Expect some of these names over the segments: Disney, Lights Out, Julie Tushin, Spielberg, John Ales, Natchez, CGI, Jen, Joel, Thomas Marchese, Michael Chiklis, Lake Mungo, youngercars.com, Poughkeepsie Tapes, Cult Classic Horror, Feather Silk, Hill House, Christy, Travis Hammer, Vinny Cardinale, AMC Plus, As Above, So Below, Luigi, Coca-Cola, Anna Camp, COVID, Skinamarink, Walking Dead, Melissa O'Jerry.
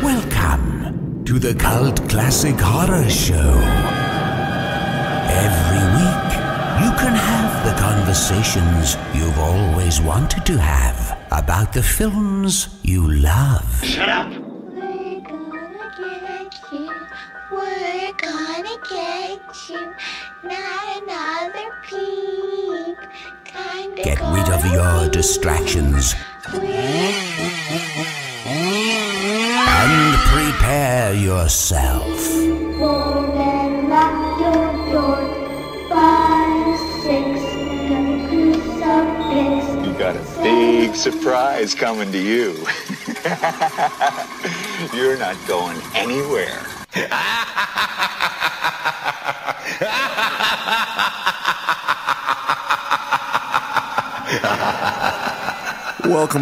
Welcome to the Cult Classic Horror Show. Every week, you can have the conversations you've always wanted to have about the films you love. Shut up! We're gonna get you. We're gonna get you. Not another peep. Kinda get rid of your distractions. And prepare yourself. 4 and lock your door. 5, 6. Gonna do something. You got a big surprise coming to you. You're not going anywhere.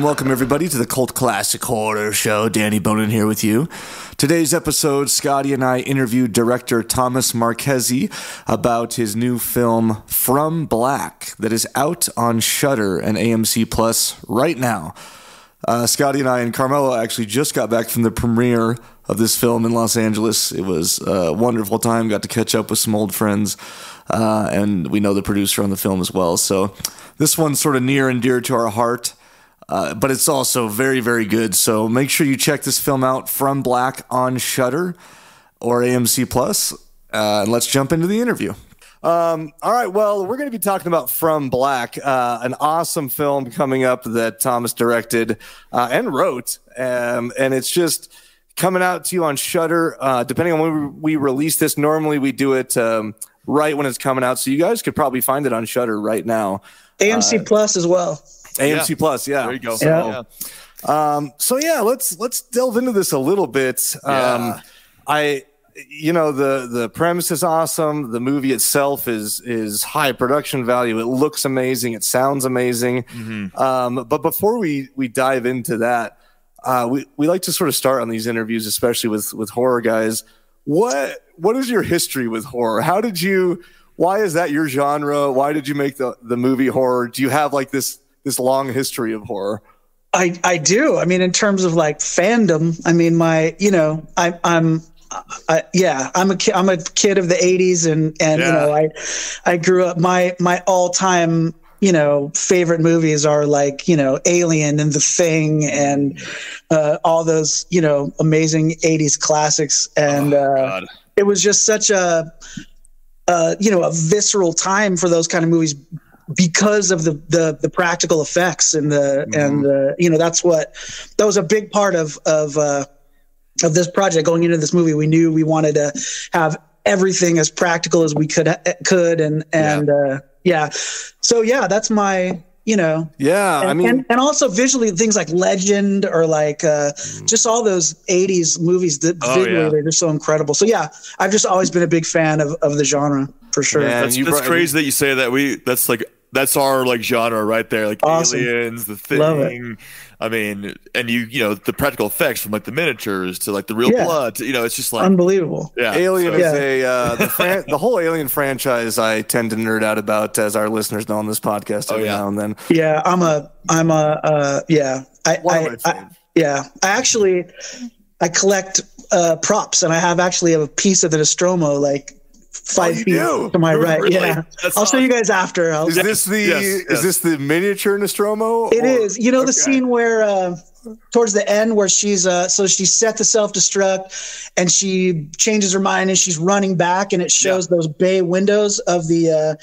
Welcome everybody to the Cult Classic Horror Show. Danny Bonin here with you. Today's episode, Scotty and I interviewed director Thomas Marchese about his new film From Black that is out on Shudder and AMC Plus right now. Scotty and I and Carmelo actually just got back from the premiere of this film in Los Angeles. It was a wonderful time. Got to catch up with some old friends, and we know the producer on the film as well. So this one's sort of near and dear to our heart, but it's also very, very good. So make sure you check this film out, From Black, on Shudder or AMC Plus, and let's jump into the interview. All right, well, we're going to be talking about From Black, an awesome film coming up that Thomas directed and wrote, and it's just coming out to you on Shudder. Depending on when we release this, normally we do it right when it's coming out, so you guys could probably find it on Shudder right now. AMC Plus as well. AMC Plus, yeah. There you go. So yeah, let's delve into this a little bit. You know, the premise is awesome. The movie itself is high production value. It looks amazing. It sounds amazing. Mm-hmm. But before we dive into that, we like to sort of start on these interviews, especially with horror guys. What is your history with horror? How did you? Why is that your genre? Why did you make the movie horror? Do you have like this long history of horror? I do. I mean, in terms of like fandom, I mean, I'm a kid of the 80s and yeah. You know, I grew up, my all-time, you know, favorite movies are like, you know, Alien and The Thing and all those, you know, amazing 80s classics, and it was just such a visceral time for those kind of movies because of the practical effects and you know, that was a big part of this project. Going into this movie, we knew we wanted to have everything as practical as we could. So that's my, you know, and also visually things like Legend or like, just all those 80s movies that they're just so incredible. So yeah, I've just always been a big fan of the genre for sure. Man, that's crazy that you say that. That's our like genre right there, like awesome. Aliens, The Thing. I mean, and you know, the practical effects from like the miniatures to like the real blood. To, you know, it's just like unbelievable. Yeah, the whole Alien franchise. I tend to nerd out about, as our listeners know on this podcast every now and then. Yeah, I collect props, and I have actually a piece of the Nostromo, like 5 feet to my right. Really? Yeah, that's I'll show you guys after. Is this the miniature Nostromo? It is. You know, the scene where towards the end where she's so she set the self-destruct and she changes her mind and she's running back, and it shows those bay windows of the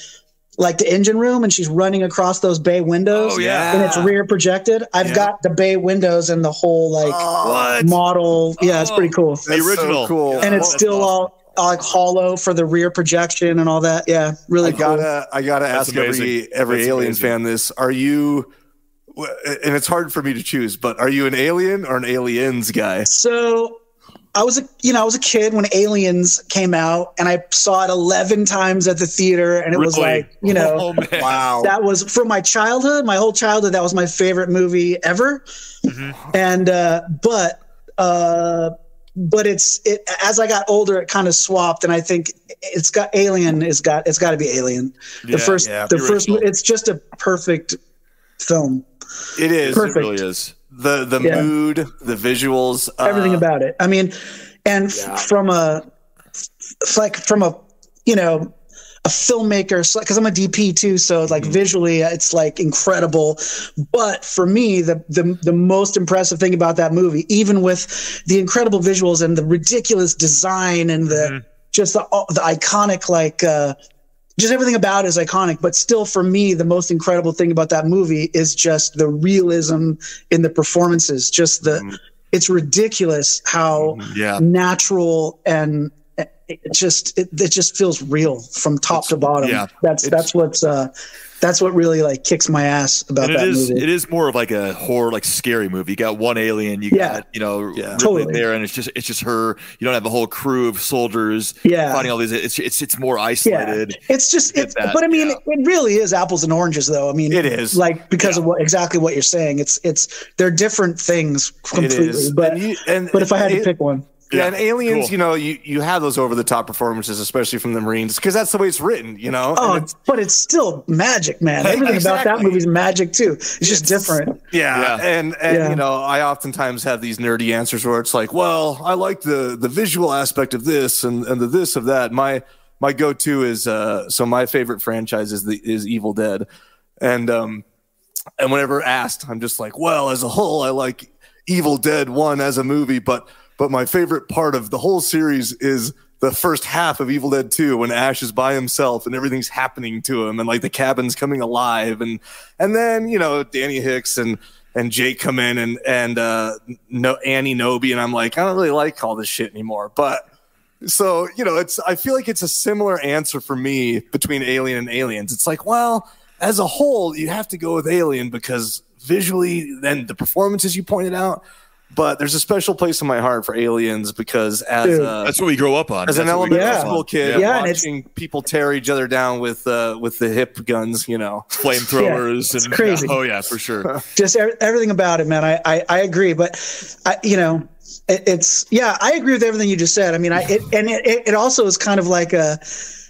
like the engine room, and she's running across those bay windows. Oh, yeah. And it's rear projected. I've got the bay windows and the whole like model. Oh, yeah, it's pretty cool. The original, so cool. And it's still all. Like hollow for the rear projection and all that. Yeah, really cool. I gotta ask every Alien fan this. Are you? And it's hard for me to choose, but are you an Alien or an Aliens guy? So I was a kid when Aliens came out, and I saw it 11 times at the theater, and it was like, you know, wow, that was from my childhood, my whole childhood. That was my favorite movie ever, and But it as I got older, it kind of swapped, and I think it's got to be Alien. The first, it's just a perfect film. It is. Perfect. It really is. The mood, the visuals, everything about it. I mean, and from a filmmaker, because I'm a DP too, so like visually it's like incredible. But for me, the most impressive thing about that movie, even with the incredible visuals and the ridiculous design and the iconic, like just everything about it is iconic, but still for me the most incredible thing about that movie is just the realism in the performances. Just it's ridiculous how natural and it just feels real from top to bottom. Yeah, that's what really like kicks my ass about that movie. It is more of like a horror, like scary movie. You got one alien, you got Ripley there, and it's just her. You don't have a whole crew of soldiers fighting all these. It's more isolated. Yeah. It really is apples and oranges, though. I mean, it is like because of exactly what you're saying. It's they're different things completely. But if I had to pick one. Yeah, and Aliens, you have those over-the-top performances, especially from the Marines, because that's the way it's written, you know? Oh, but it's still magic, man. Everything about that movie's magic, too. It's just different. Yeah, and you know, I oftentimes have these nerdy answers where it's like, well, I like the visual aspect of this and the this of that. My go-to is, my favorite franchise is Evil Dead. And whenever asked, I'm just like, well, as a whole, I like Evil Dead 1 as a movie, but my favorite part of the whole series is the first half of Evil Dead 2 when Ash is by himself and everything's happening to him and like the cabin's coming alive and then, you know, Danny Hicks and Jake come in and Annie Noby, and I'm like, I don't really like all this shit anymore. But so, you know, I feel like it's a similar answer for me between Alien and Aliens. It's like, well, as a whole, you have to go with Alien because visually, then the performances you pointed out. But there's a special place in my heart for Aliens because that's what we grow up on. As an elementary school kid, watching people tear each other down with the hip guns, you know, flamethrowers. It's crazy. Oh yeah, for sure. Just everything about it, man. I agree, but I agree with everything you just said. I mean, it also is kind of like a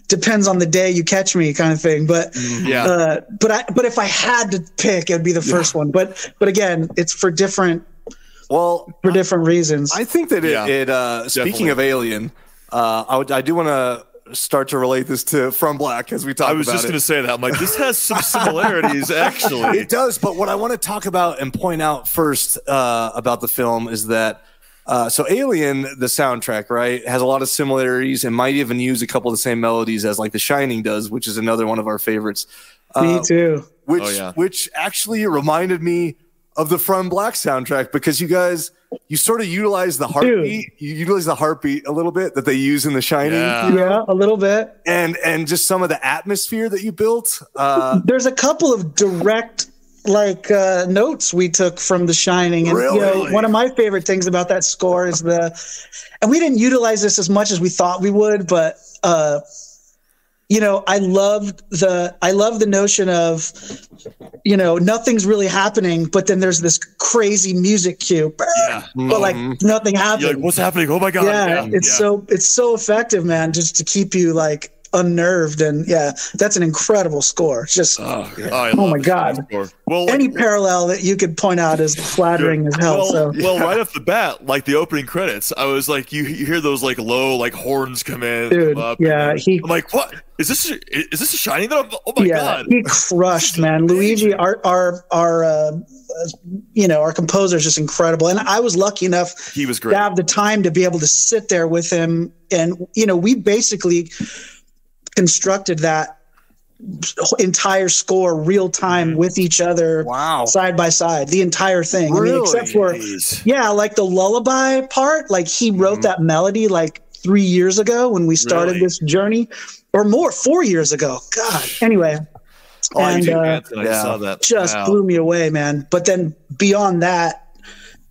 depends on the day you catch me kind of thing, but if I had to pick, it'd be the first one. But again, it's for different. Well, for different reasons. I think that speaking of Alien, I do want to start to relate this to From Black as we talk about it. I was just going to say that. I'm like, this has some similarities, actually. It does, but what I want to talk about and point out first about the film is that, so Alien, the soundtrack, right, has a lot of similarities and might even use a couple of the same melodies as like The Shining does, which is another one of our favorites. Me too. Which actually reminded me of the From Black soundtrack, because you sort of utilize the heartbeat. Dude. You utilize the heartbeat a little bit that they use in The Shining. Yeah, a little bit. And just some of the atmosphere that you built. There's a couple of direct notes we took from The Shining. And, really? You know, one of my favorite things about that score is and we didn't utilize this as much as we thought we would, but you know, I love the notion of, you know, nothing's really happening, but then there's this crazy music cue, but like nothing happens. You're like, what's happening? Oh my God. Yeah, it's so effective, man, just to keep you like unnerved. And that's an incredible score. Just, oh my God. Well, any parallel that you could point out is flattering as hell. Right off the bat, like the opening credits, I was like, you hear those like low, like horns come in. Dude, come up, I'm like, what? Is this a Shining? Oh my God! He crushed, man. Luigi, our composer is just incredible, and I was lucky enough he was great. To have the time to be able to sit there with him, and you know, we basically constructed that entire score real time with each other. Wow. Side by side, the entire thing. Really? I mean, except for like the lullaby part, like he wrote that melody like 3 years ago when we started this journey. Or more, 4 years ago. God. Anyway. I saw that. Just blew me away, man. But then beyond that,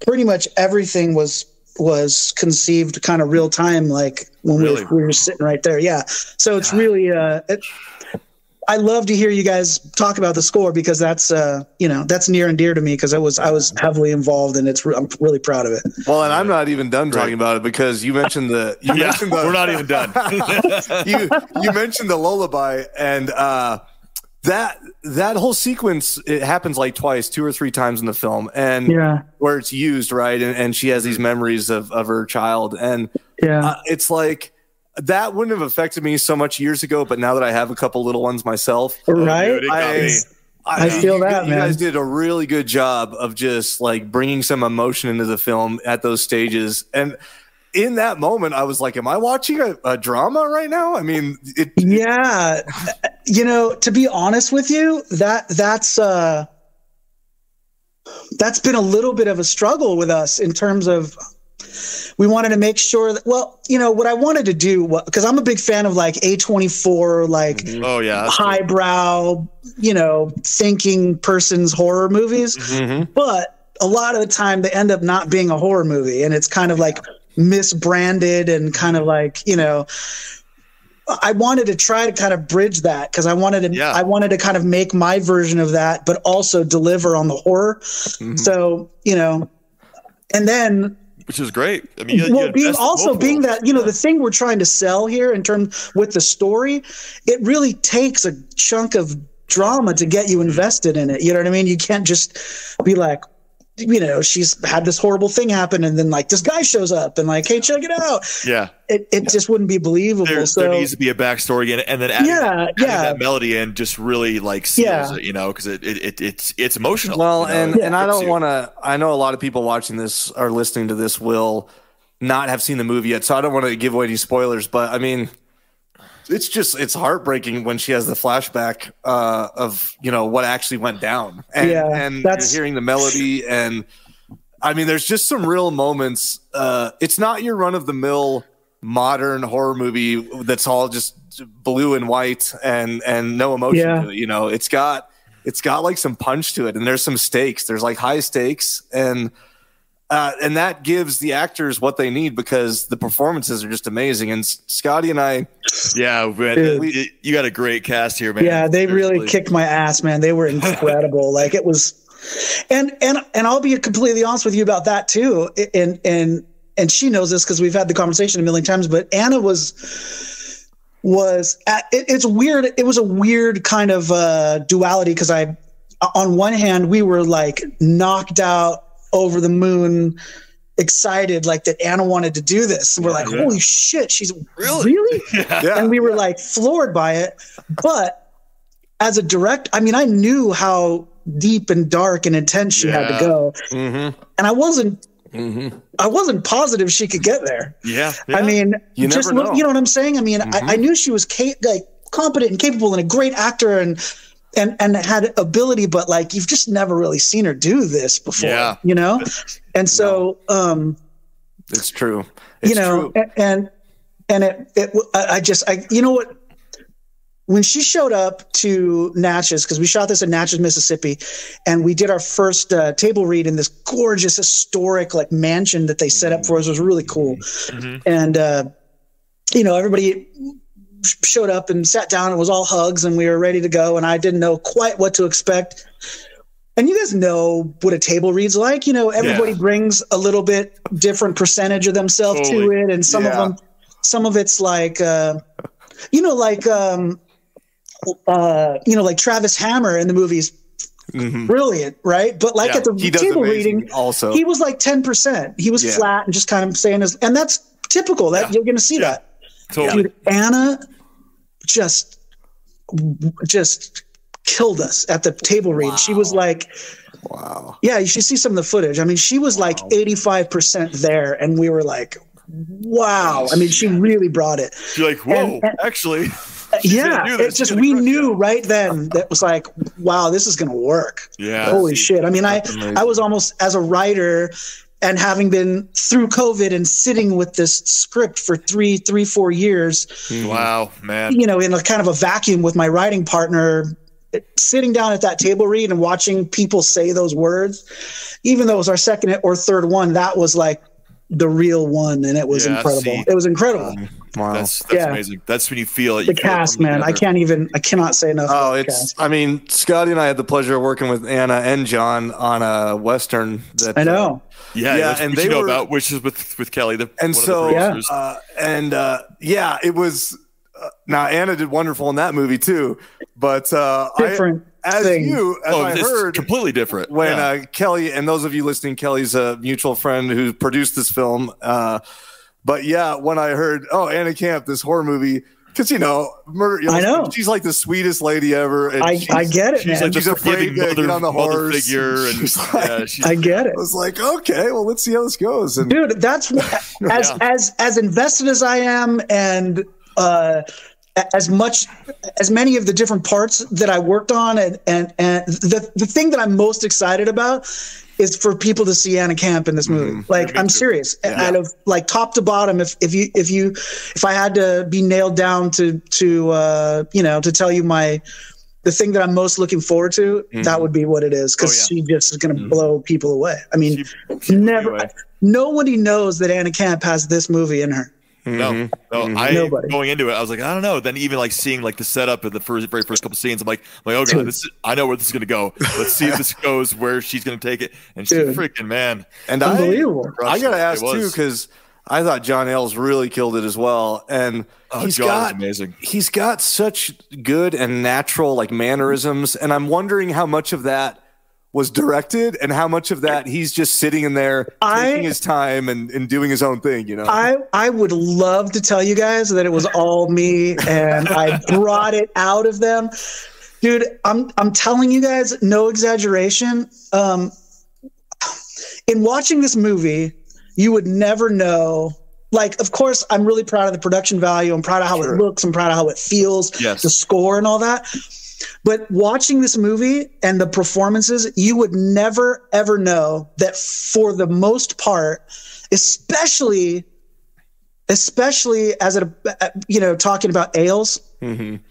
pretty much everything was conceived kind of real time, like when we were sitting right there. Yeah. So it's really I love to hear you guys talk about the score, because that's you know, that's near and dear to me, because I was heavily involved, and I'm really proud of it. Well, and I'm not even done talking about it, because you mentioned the we're not even done. you mentioned the lullaby, and that whole sequence, it happens like two or three times in the film, and where it's used, right? And she has these memories of her child, and it's like, that wouldn't have affected me so much years ago, but now that I have a couple little ones myself, right? I feel that, man. You guys did a really good job of just like bringing some emotion into the film at those stages. And in that moment, I was like, am I watching a drama right now? I mean, you know, to be honest with you, that's been a little bit of a struggle with us, in terms of, we wanted to make sure that, well, you know, what I wanted to do, because I'm a big fan of like A24, like highbrow, you know, thinking person's horror movies. But a lot of the time they end up not being a horror movie, and it's kind of like misbranded, and kind of like, you know, I wanted to try to kind of bridge that, because I wanted to kind of make my version of that, but also deliver on the horror. So, you know, and then, which is great. I mean, being that, you know, the thing we're trying to sell here in terms with the story, it really takes a chunk of drama to get you invested in it. You know what I mean? You can't just be like, you know, she's had this horrible thing happen, and then like this guy shows up and like, hey, check it out. It just wouldn't be believable. There needs to be a backstory in it, and then adding that melody in just really like seals it, you know, because it's emotional. Well, you know? and I don't want to. I know a lot of people watching this or listening to this will not have seen the movie yet, so I don't want to give away any spoilers. But I mean, it's heartbreaking when she has the flashback of, you know, what actually went down, and hearing the melody, and I mean, there's just some real moments. It's not your run of the mill modern horror movie that's all just blue and white and no emotion to it. You know, it's got like some punch to it, and there's some stakes. There's like high stakes, and that gives the actors what they need, because the performances are just amazing. And Scotty and I, you got a great cast here, man. Yeah, they really kicked my ass, man. They were incredible. Like, it was, and I'll be completely honest with you about that too. And she knows this, because we've had the conversation a million times. But Anna was weird. It was a weird kind of duality, because on one hand, we were like knocked out, over the moon, excited, like that Anna wanted to do this. And we're like, holy shit, she's really? And we were like floored by it. But as a director, I mean, I knew how deep and dark and intense she had to go. And I wasn't positive she could get there. I mean, you know what I'm saying? I mean, I knew she was competent and capable and a great actor, and had ability, but like, you've just never really seen her do this before, you know? And so, it's true, you know, and I you know what, when she showed up to Natchez, cause we shot this in Natchez, Mississippi, and we did our first table read in this gorgeous historic, like, mansion that they set up for us. It was really cool. And, you know, everybody showed up and sat down, and was all hugs, and we were ready to go. And I didn't know quite what to expect. And you guys know what a table read's like, you know, everybody brings a little bit different percentage of themselves to it. And some of them, some of it's like, you know, like, like Travis Hammer in the movies, brilliant, right? But like at the table reading, also, he was like 10%. He was flat and just kind of saying his, and that's typical that you're going to see that. Totally. Dude, Anna just killed us at the table read. She was like, you should see some of the footage. I mean, she was like 85% there, and we were like, I mean, she really brought it. You're like, actually. It's just, we knew right then that was like, wow, this is going to work. Holy shit. I mean, I was almost, as a writer, and having been through COVID and sitting with this script for 4 years. Wow, man. You know, in a kind of a vacuum with my writing partner, sitting down at that table read and watching people say those words, even though it was our second or third one, that was like the real one. And it was incredible. It was incredible. Wow. That's amazing. That's when you feel it. The cast, man. I cannot say enough. Oh, it's, I mean, Scotty and I had the pleasure of working with Anna and John on a Western. That, I know. And they know about Witches with Kelly. And it was, now Anna did wonderful in that movie too, but different. As I heard, completely different. When Kelly, and those of you listening, Kelly's a mutual friend who produced this film. But yeah, when I heard, oh, Anna Camp, this horror movie, because, you know, she's like the sweetest lady ever. And I get it. She's like she's afraid to get on the horse. I get it. I was like, okay, well, let's see how this goes. And dude, that's as invested as I am, and as many of the different parts that I worked on, and the thing that I'm most excited about is for people to see Anna Camp in this movie. Like, I'm serious. Out of like top to bottom, if I had to be nailed down to tell you the thing that I'm most looking forward to, that would be what it is. Cause she just is going to blow people away. I mean, nobody knows that Anna Camp has this movie in her. Going into it, I was like, I don't know. Then even like seeing like the setup of the very first couple scenes, I'm like, oh god, I know where this is gonna go. Let's see if this goes where she's gonna take it. And she's freaking unbelievable. I gotta ask too, because I thought John Ales really killed it as well. And he's got such good and natural like mannerisms, and I'm wondering how much of that was directed and how much of that he's just sitting in there taking his time and doing his own thing, you know? I would love to tell you guys that it was all me and I brought it out of them. Dude, I'm telling you guys, no exaggeration. In watching this movie, you would never know. Like, of course, I'm really proud of the production value. I'm proud of how it looks. I'm proud of how it feels, the score and all that. But watching this movie and the performances, you would never, ever know that for the most part, especially as talking about Ales, the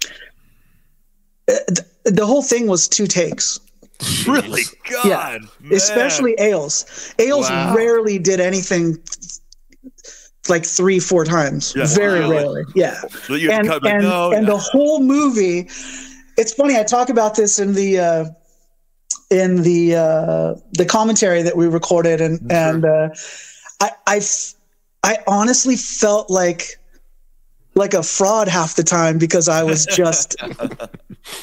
whole thing was 2 takes. Really? God. Yeah. Man. Especially Ales. Ales rarely did anything like 3-4 times. Yeah. Very rarely. Yeah. So and the whole movie... It's funny. I talk about this in the commentary that we recorded, I honestly felt like a fraud half the time because I was just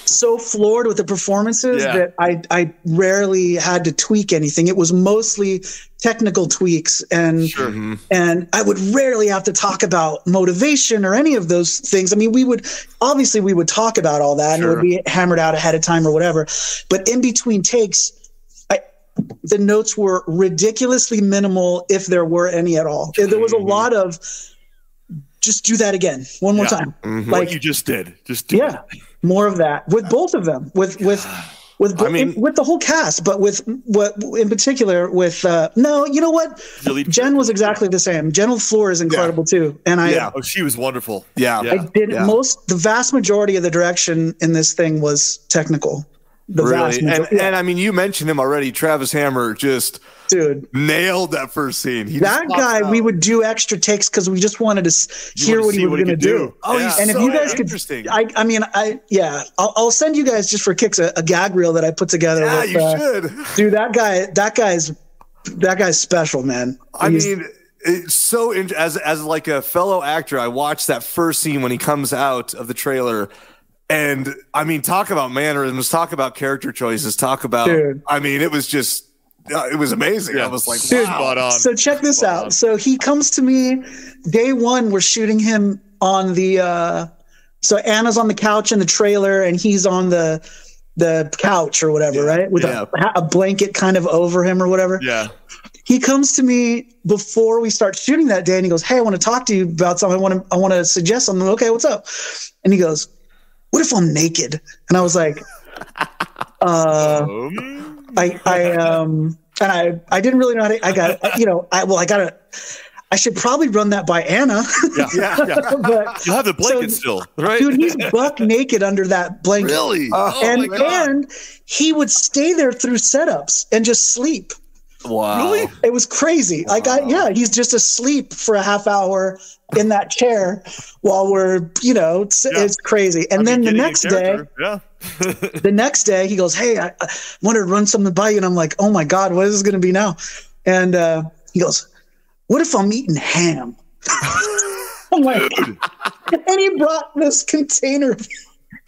so floored with the performances that I rarely had to tweak anything. It was mostly technical tweaks, and I would rarely have to talk about motivation or any of those things. I mean, we would talk about all that and it would be hammered out ahead of time or whatever. But in between takes, the notes were ridiculously minimal, if there were any at all. There was a lot of just do that again one more time. Like what you just did. Just do it. More of that with both of them. With the whole cast, but Jen was exactly the same. Jen Floor is incredible too, and she was wonderful. The vast majority of the direction in this thing was technical. And I mean, you mentioned him already. Travis Hammer just nailed that first scene. That guy, we would do extra takes because we just wanted to hear what he was going to do. Oh, yeah. And if you guys could, I'll send you guys just for kicks a gag reel that I put together. Yeah, you should. Dude, that guy's special, man. I mean, it's so as like a fellow actor, I watched that first scene when he comes out of the trailer. And I mean, talk about mannerisms, talk about character choices, talk about, I mean, it was just, it was amazing. I was like, wow. So check this out. So he comes to me day one, we're shooting him on the, so Anna's on the couch in the trailer and he's on the couch or whatever, right? With a blanket kind of over him or whatever. Yeah. He comes to me before we start shooting that day and he goes, hey, I want to talk to you about something. I want to suggest something. Okay, what's up? And he goes, what if I'm naked? And I was like, I didn't really know how to, I should probably run that by Anna. But you'll have the blanket still, right? Dude, he's buck naked under that blanket. Really? And he would stay there through setups and just sleep. Wow. Really? It was crazy. Wow. He's just asleep for a half hour in that chair while we're, it's crazy. And then the next day he goes, hey, I wanted to run something by you. And I'm like, oh my God, what is this going to be now? And he goes, what if I'm eating ham? I'm like, and he brought this container.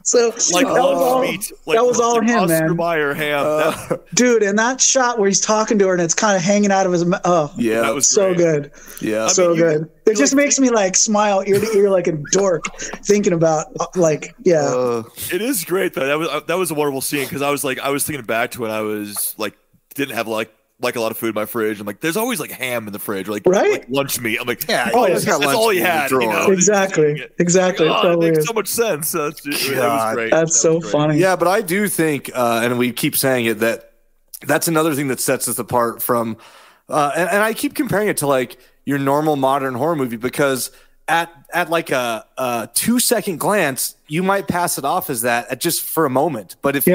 So like that was all, meat. Like, that was all him, Oscar man. Mayer ham. Dude, and that shot where he's talking to her and it's kind of hanging out of his mouth. Oh, yeah, that was so great. Good. Yeah, so good. It just makes me like smile ear to ear like a dork thinking about like yeah. It is great though. That was a wonderful scene because I was thinking back to when I was like didn't have like a lot of food in my fridge. I'm like, there's always like ham in the fridge, like lunch meat. I'm like, yeah, oh, that's all he had. You know? Exactly. Like, oh, it makes so much sense. That was great. That's so funny. Yeah, but I do think, and we keep saying it, that's another thing that sets us apart from, and I keep comparing it to like your normal modern horror movie because at like a 2 second glance, you might pass it off as that at just for a moment. But if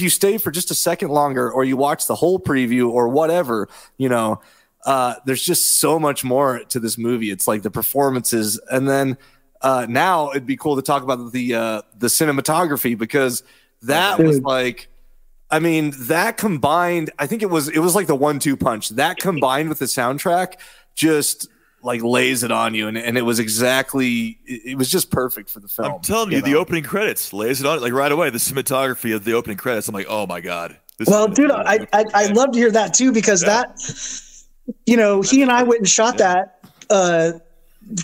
you stay for just a second longer or you watch the whole preview or whatever, there's just so much more to this movie. It's like the performances. And then now it'd be cool to talk about the cinematography because that was like, I mean, that combined, I think it was like the 1-2 punch that combined with the soundtrack just like lays it on you, and it was exactly it was just perfect for the film. I'm telling you, the opening credits lays it on like right away. The cinematography of the opening credits, I'm like, oh my God. Well, dude, I love to hear that too because he and I went and shot that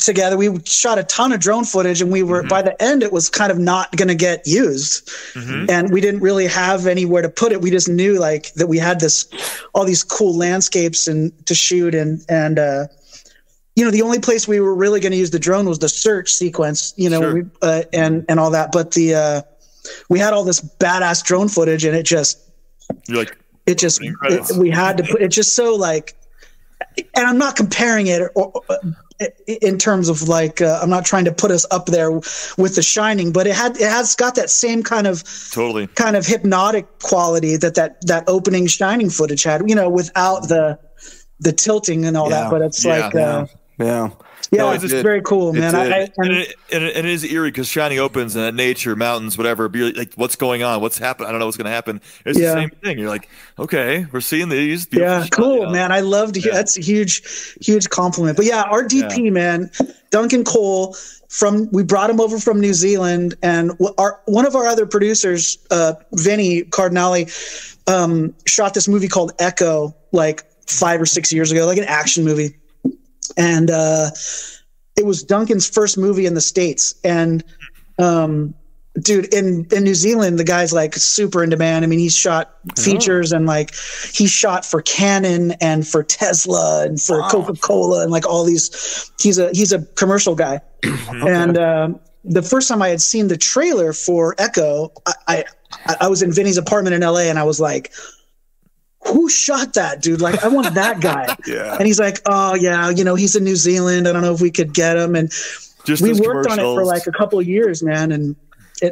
together. We shot a ton of drone footage, and we were by the end it was kind of not going to get used, and we didn't really have anywhere to put it. We just knew like that we had all these cool landscapes and to shoot and. The only place we were really going to use the drone was the search sequence, and all that. But we had all this badass drone footage, and it just so like, and I'm not comparing it in terms of like, I'm not trying to put us up there with The Shining, but it has got that same kind of hypnotic quality that opening Shining footage had, without the tilting and all that. But it's like. It's very cool, man. And it is eerie because Shining opens and nature, mountains, whatever. Be like, what's going on? What's happening? I don't know what's going to happen. It's the same thing. You're like, okay, we're seeing these. Yeah, cool, man. I loved it. Yeah. That's a huge compliment. But yeah, our DP, man, Duncan Cole. We brought him over from New Zealand, and one of our other producers, Vinny Cardinale, shot this movie called Echo like 5 or 6 years ago, like an action movie. And it was Duncan's first movie in the States. And dude, in New Zealand, the guy's like super in demand. I mean, he shot features and like he shot for Canon and for Tesla and for Coca-Cola and like all these. He's a commercial guy. And the first time I had seen the trailer for Echo, I was in Vinny's apartment in LA, and I was like, who shot that, dude? Like, I want that guy. And he's like, oh yeah, he's in New Zealand. I don't know if we could get him. And we worked on it for like a couple of years, man. And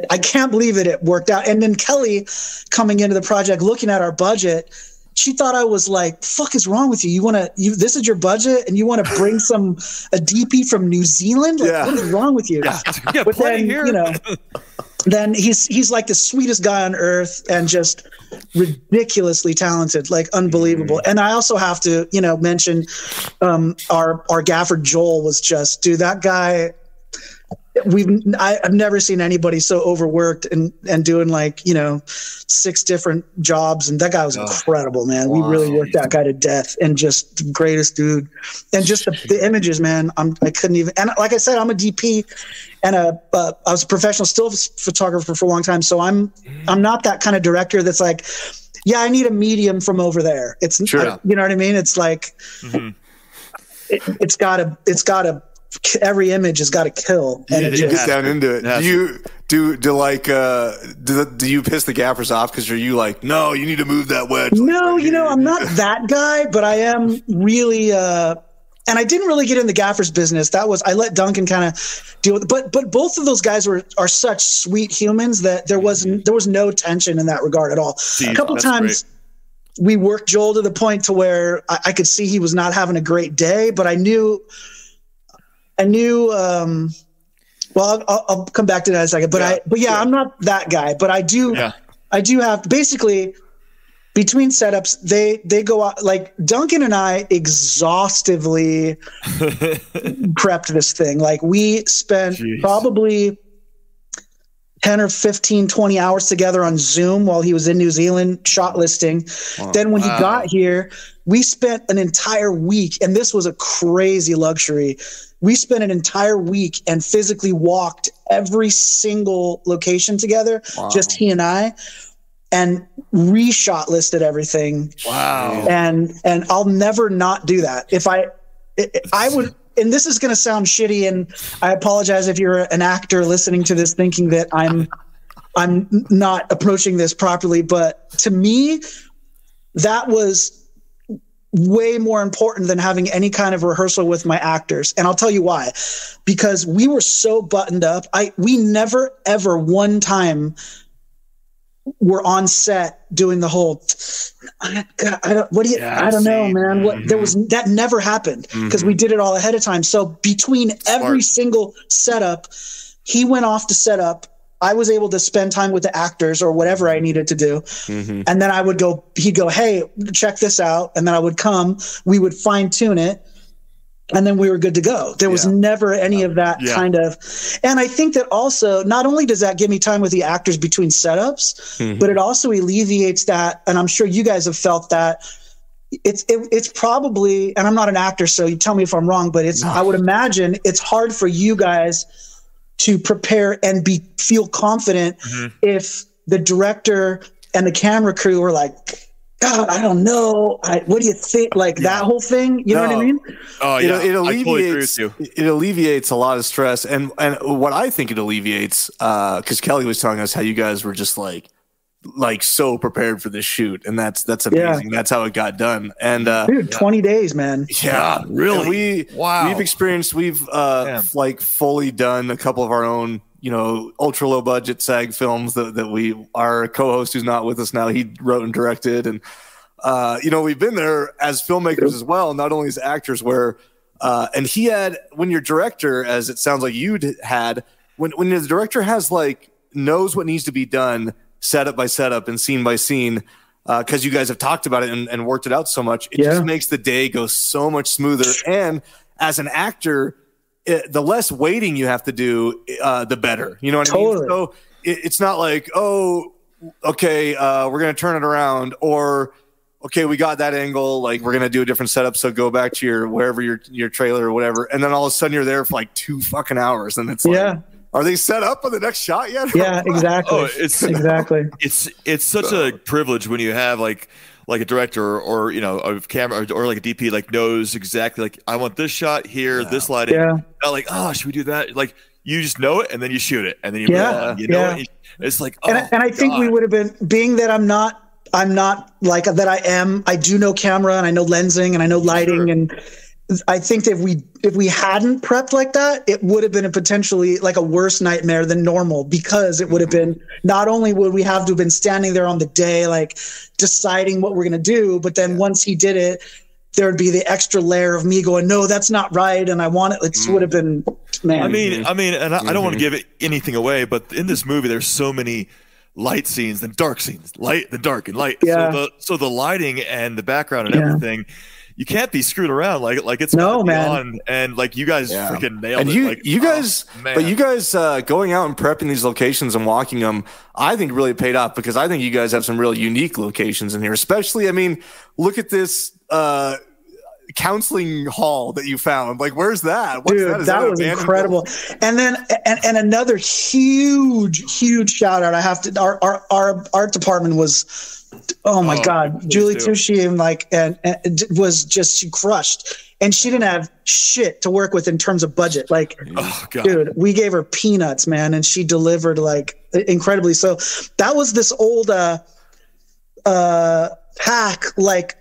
I can't believe it worked out. And then Kelly coming into the project, looking at our budget, she thought I was like, fuck is wrong with you? This is your budget and you want to bring a DP from New Zealand? Like, what is wrong with you? Yeah, but then, here. Then he's like the sweetest guy on earth and just ridiculously talented, like unbelievable. And I also have to, mention our gaffer Joel was just, dude, that guy. I've never seen anybody so overworked and doing like 6 different jobs, and that guy was incredible, man. Wow. We really worked that guy to death, and just the greatest dude, and just the images, man. I couldn't even. And like I said, I'm a DP, and I was a professional still photographer for a long time, so I'm not that kind of director that's like, yeah, I need a medium from over there. It's you know what I mean. It's like it's got to. Every image has got to kill. And you get down into it. Do you piss the gaffers off because you're like, no, you need to move that wedge? No, I'm not that guy, but I am really. And I didn't really get in the gaffers business. I let Duncan kind of deal with it. But both of those guys are such sweet humans that there was no tension in that regard at all. A couple times. Great. we worked Joel to the point to where I could see he was not having a great day, but I knew, well, I'll come back to that in a second, but yeah, yeah, I'm not that guy, but I do have basically between setups. They go out, like Duncan and I exhaustively prepped this thing. Like we spent probably 10 or 15, 20 hours together on Zoom while he was in New Zealand shot listing. Oh, then when he got here, we spent an entire week, and this was a crazy luxury. We spent an entire week and physically walked every single location together, just he and I, and re-shot listed everything. Wow. And I'll never not do that. If I would, and this is going to sound shitty, and I apologize if you're an actor listening to this thinking that I'm not approaching this properly, but to me, that was way more important than having any kind of rehearsal with my actors. And I'll tell you why, because we were so buttoned up. We never, ever one time were on set doing the whole, I don't know, man. That never happened because we did it all ahead of time. So between every single setup, he went off to set up. I was able to spend time with the actors or whatever I needed to do. And then I would go, he'd go, hey, check this out. And then I would come, we would fine tune it. And then we were good to go. There was never any of that kind of, and I think that also, not only does that give me time with the actors between setups, but it also alleviates that. And I'm sure you guys have felt that it's probably, and I'm not an actor, so you tell me if I'm wrong, but it's, I would imagine it's hard for you guys to prepare and feel confident if the director and the camera crew were like, God, I don't know. What do you think? Like that whole thing, you know what I mean? Oh yeah, it alleviates. I totally agree with you. It alleviates a lot of stress, and what I think it alleviates, because Kelly was telling us how you guys were just like so prepared for this shoot, and that's amazing. That's how it got done. And dude, 20 days, man. Yeah, really. We've experienced. We've like fully done a couple of our own, you know, ultra low budget SAG films that our co-host who's not with us now, he wrote and directed. And, you know, we've been there as filmmakers as well, not only as actors where, and he had, when your director, as it sounds like you'd had, when the director has like, knows what needs to be done setup by setup and scene by scene, because you guys have talked about it and worked it out so much, it just makes the day go so much smoother. And as an actor, the less waiting you have to do, the better. You know what I mean? So it's not like, oh, okay, we're going to turn it around, or okay, we got that angle, like we're going to do a different setup, so go back to wherever your trailer or whatever, and then all of a sudden you're there for like 2 fucking hours, and it's like, are they set up for the next shot yet? Yeah, exactly. Oh, it's such a privilege when you have like a director or, you know, a camera or like a DP, like knows exactly, like I want this shot here, this lighting. Yeah. Not like, oh, should we do that? Like you just know it and then you shoot it and then you, you know, it. It's like, oh, and I think we would have been, being that I'm not like that. I do know camera and I know lensing and I know lighting. Sure. And I think that if we hadn't prepped like that, it would have been a potentially like a worse nightmare than normal, because it would have been, not only would we have to have been standing there on the day, like deciding what we're going to do, but then once he did it, there'd be the extra layer of me going, no, that's not right. And I want it. It would have been, man. I mean, and I don't want to give anything away, but in this movie, there's so many light scenes and dark scenes, light, the dark and light. Yeah. So the lighting and the background and everything, you can't be screwed around like it's no man on, and like you guys freaking nailed and it. Like, you guys, but you guys going out and prepping these locations and walking them, I think really paid off, because I think you guys have some real unique locations in here. Especially, I mean, look at this counseling hall that you found. Like, where's that? What's dude, that, that was incredible. And then and another huge shout out. I have to. Our art department was. Oh my God, Julie Tushin and was just, she crushed, and she didn't have shit to work with in terms of budget. Like, dude, we gave her peanuts, man, and she delivered like incredibly. So that was this old hack, like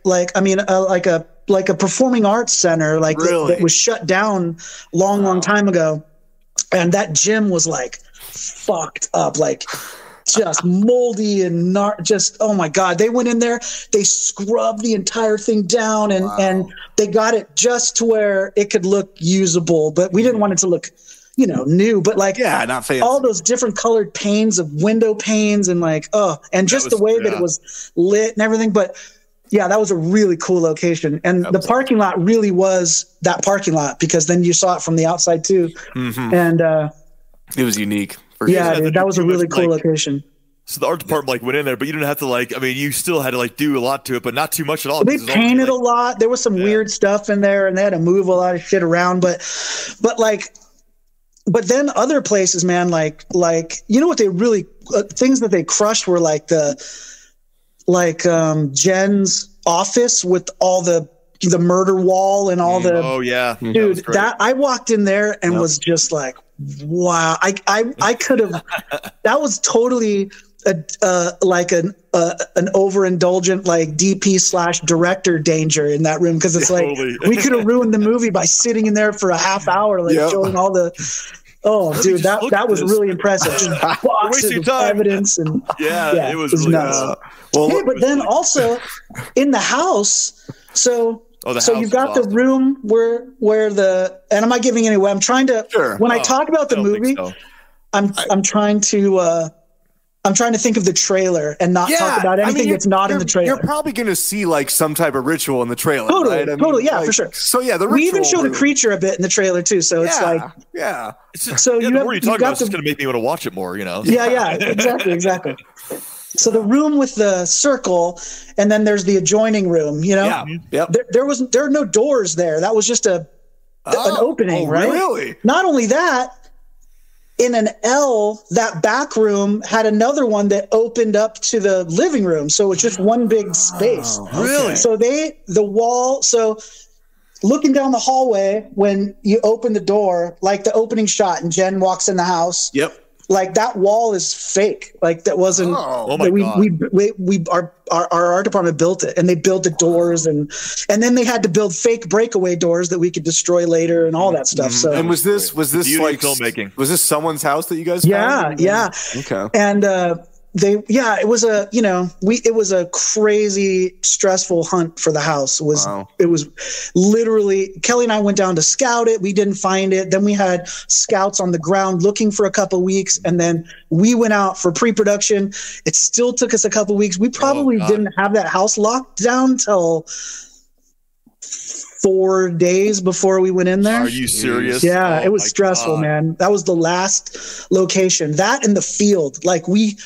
a performing arts center, like that was shut down long time ago, and that gym was like fucked up, like. just moldy and just, oh my God. They went in there, they scrubbed the entire thing down, and, wow, and they got it just to where it could look usable, but we didn't want it to look, you know, new, but like, yeah, not fancy. All those different colored panes of window panes and like, oh, and just the way that it was lit and everything. But yeah, that was a really cool location. And the parking lot really was that parking lot, because then you saw it from the outside too. Mm-hmm. And it was unique. Yeah, dude, that was a really cool location. So the art department like went in there, but you didn't have to like, I mean, you still had to like do a lot to it, but not too much at all. They painted a lot. There was some weird stuff in there, and they had to move a lot of shit around. But like, but then other places, man, like, you know what they really, things that they crushed were like the, Jen's office with all the murder wall and all the, dude, that I walked in there and was just like, wow, I could have, that was totally an overindulgent like DP/director danger in that room, because it's like we could have ruined the movie by sitting in there for a half hour like showing all the dude, that was really impressive. Just boxes of evidence and it was really nuts. Well, hey, but then also in the house, so. Oh, so you've got the room where the, and am I giving any away? I'm trying to, when I talk about the movie, I'm trying to think of the trailer and not talk about anything that's not in the trailer. You're probably going to see like some type of ritual in the trailer. Totally, right? I mean, for sure. So yeah, the ritual. We even show the creature a bit in the trailer too. So it's like, so you know, the more you talk about it, it's just going to make me want to watch it more, you know? Exactly. So the room with the circle, and then there's the adjoining room, you know? Yeah. Yep. There were no doors there. That was just an opening, right? Really? Not only that, in an L, that back room had another one that opened up to the living room. So it's just one big space. Oh, really? So so looking down the hallway when you open the door, like the opening shot and Jen walks in the house. Yep. Like that wall is fake. Like that wasn't. Oh my God. We our art department built it, and they built the doors, and then they had to build fake breakaway doors that we could destroy later, and all that stuff. So. And was this like filmmaking? Was this someone's house that you guys? Found? Yeah. Okay. And it was a it was a crazy stressful hunt for the house. It was literally Kelly and I went down to scout it. We didn't find it. Then we had scouts on the ground looking for a couple of weeks, and then we went out for pre-production. It still took us a couple of weeks. We probably didn't have that house locked down till 4 days before we went in there. Are you serious? Yeah, it was stressful, man. That was the last location. That and the field, like we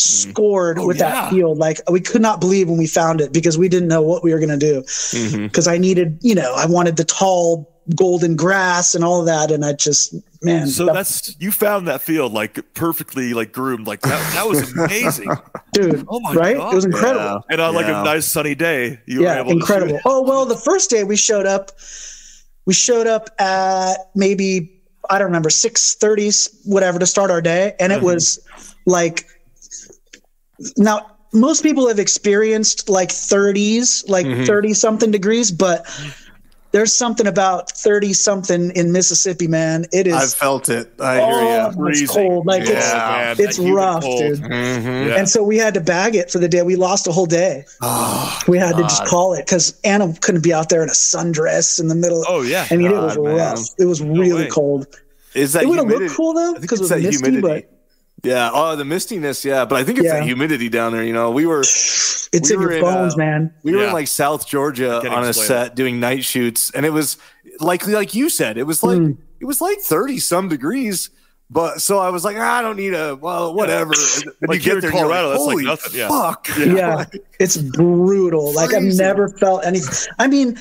scored with that field. Like we could not believe when we found it, because we didn't know what we were going to do, because I needed, I wanted the tall golden grass and all of that. And I just, man. So that's, you found that field like perfectly like groomed. Like that was amazing. Dude. Oh my God. It was incredible. Yeah. And on like a nice sunny day, you were able incredible. To oh, well, the first day we showed up at maybe, I don't remember, 6:30, whatever, to start our day. And it was like, now, most people have experienced like 30s, like 30 something degrees, but there's something about 30 something in Mississippi, man. It is. I felt it. I hear you. It's cold. Like it's rough, dude. And so we had to bag it for the day. We lost a whole day. Oh, we had to just call it, because Anna couldn't be out there in a sundress in the middle. Oh yeah. I mean, it was rough. It was really cold. Is that it would have looked cool though, because it was misty, but. Yeah. Oh, the mistiness. Yeah. But I think it's the humidity down there. You know, it's in your bones, man. We were in like South Georgia on a set doing night shoots. And it was like you said, it was like 30 some degrees. But so I was like, I don't need whatever. But like you get there in Colorado, that's like nothing. Yeah. Fuck. Yeah. Like, it's brutal. Like I've never felt anything. I mean,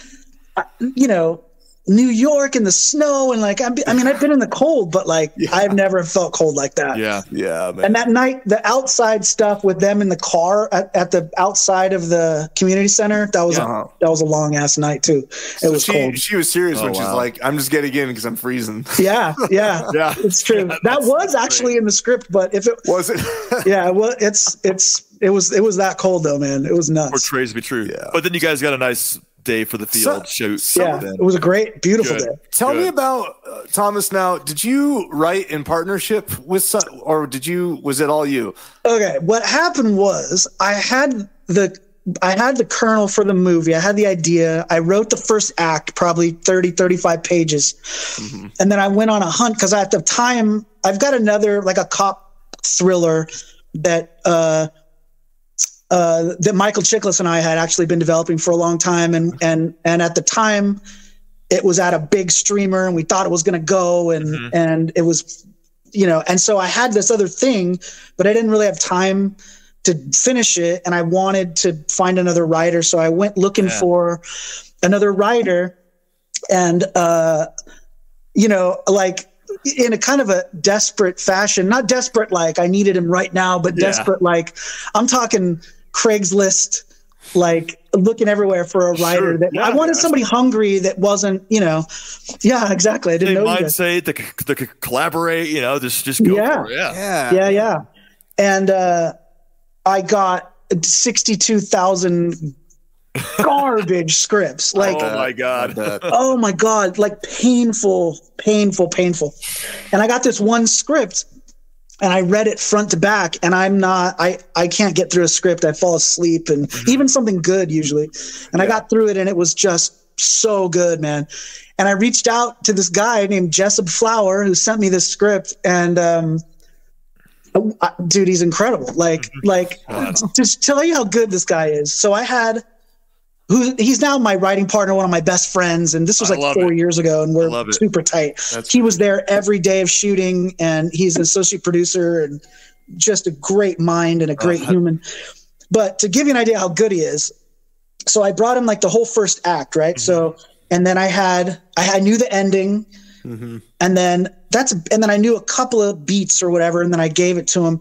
New York in the snow, and like I've been in the cold, but like I've never felt cold like that. Yeah, man. And that night, the outside stuff with them in the car at the outside of the community center, that was a long ass night too. It was cold. She was serious when she's like, "I'm just getting in because I'm freezing." Yeah, yeah. It's true. That was actually in the script, but if it was it, well, it was that cold though, man. It was nuts. Portrays to be true. Yeah. But then you guys got a nice day for the field shoot. Yeah, it was a great, beautiful day. Tell me about Thomas. Now, did you write in partnership with some, or did you? Was it all you? Okay, what happened was I had the kernel for the movie. I had the idea. I wrote the first act, probably 30, 35 pages. Mm-hmm. And then I went on a hunt because at the time I've got another, like a cop thriller that, that Michael Chiklis and I had actually been developing for a long time. And at the time it was at a big streamer and we thought it was going to go and it was, you know, and so I had this other thing, but I didn't really have time to finish it, and I wanted to find another writer, so I went looking for another writer, and you know, like in a kind of a desperate fashion, not desperate like I needed him right now, but desperate like I'm talking Craigslist, like looking everywhere for a writer. That I wanted somebody hungry that wasn't, you know, exactly. I didn't know mindset to collaborate, you know, just go for it. And I got 62,000 garbage scripts. Like, oh my God. Oh my God. Like painful. And I got this one script and I read it front to back, and I can't get through a script. I fall asleep, and even something good usually. And I got through it, and it was just so good, man. And I reached out to this guy named Jessup Flower who sent me this script, and, dude, he's incredible. Like just tell you how good this guy is. So I had he's now my writing partner, one of my best friends. And this was like 4 years ago, and we're super tight. He was there every day of shooting, and he's an associate producer and just a great mind and a great human. But to give you an idea how good he is, so I brought him like the whole first act, right? So, and then I knew the ending. And then I knew a couple of beats or whatever, and then I gave it to him.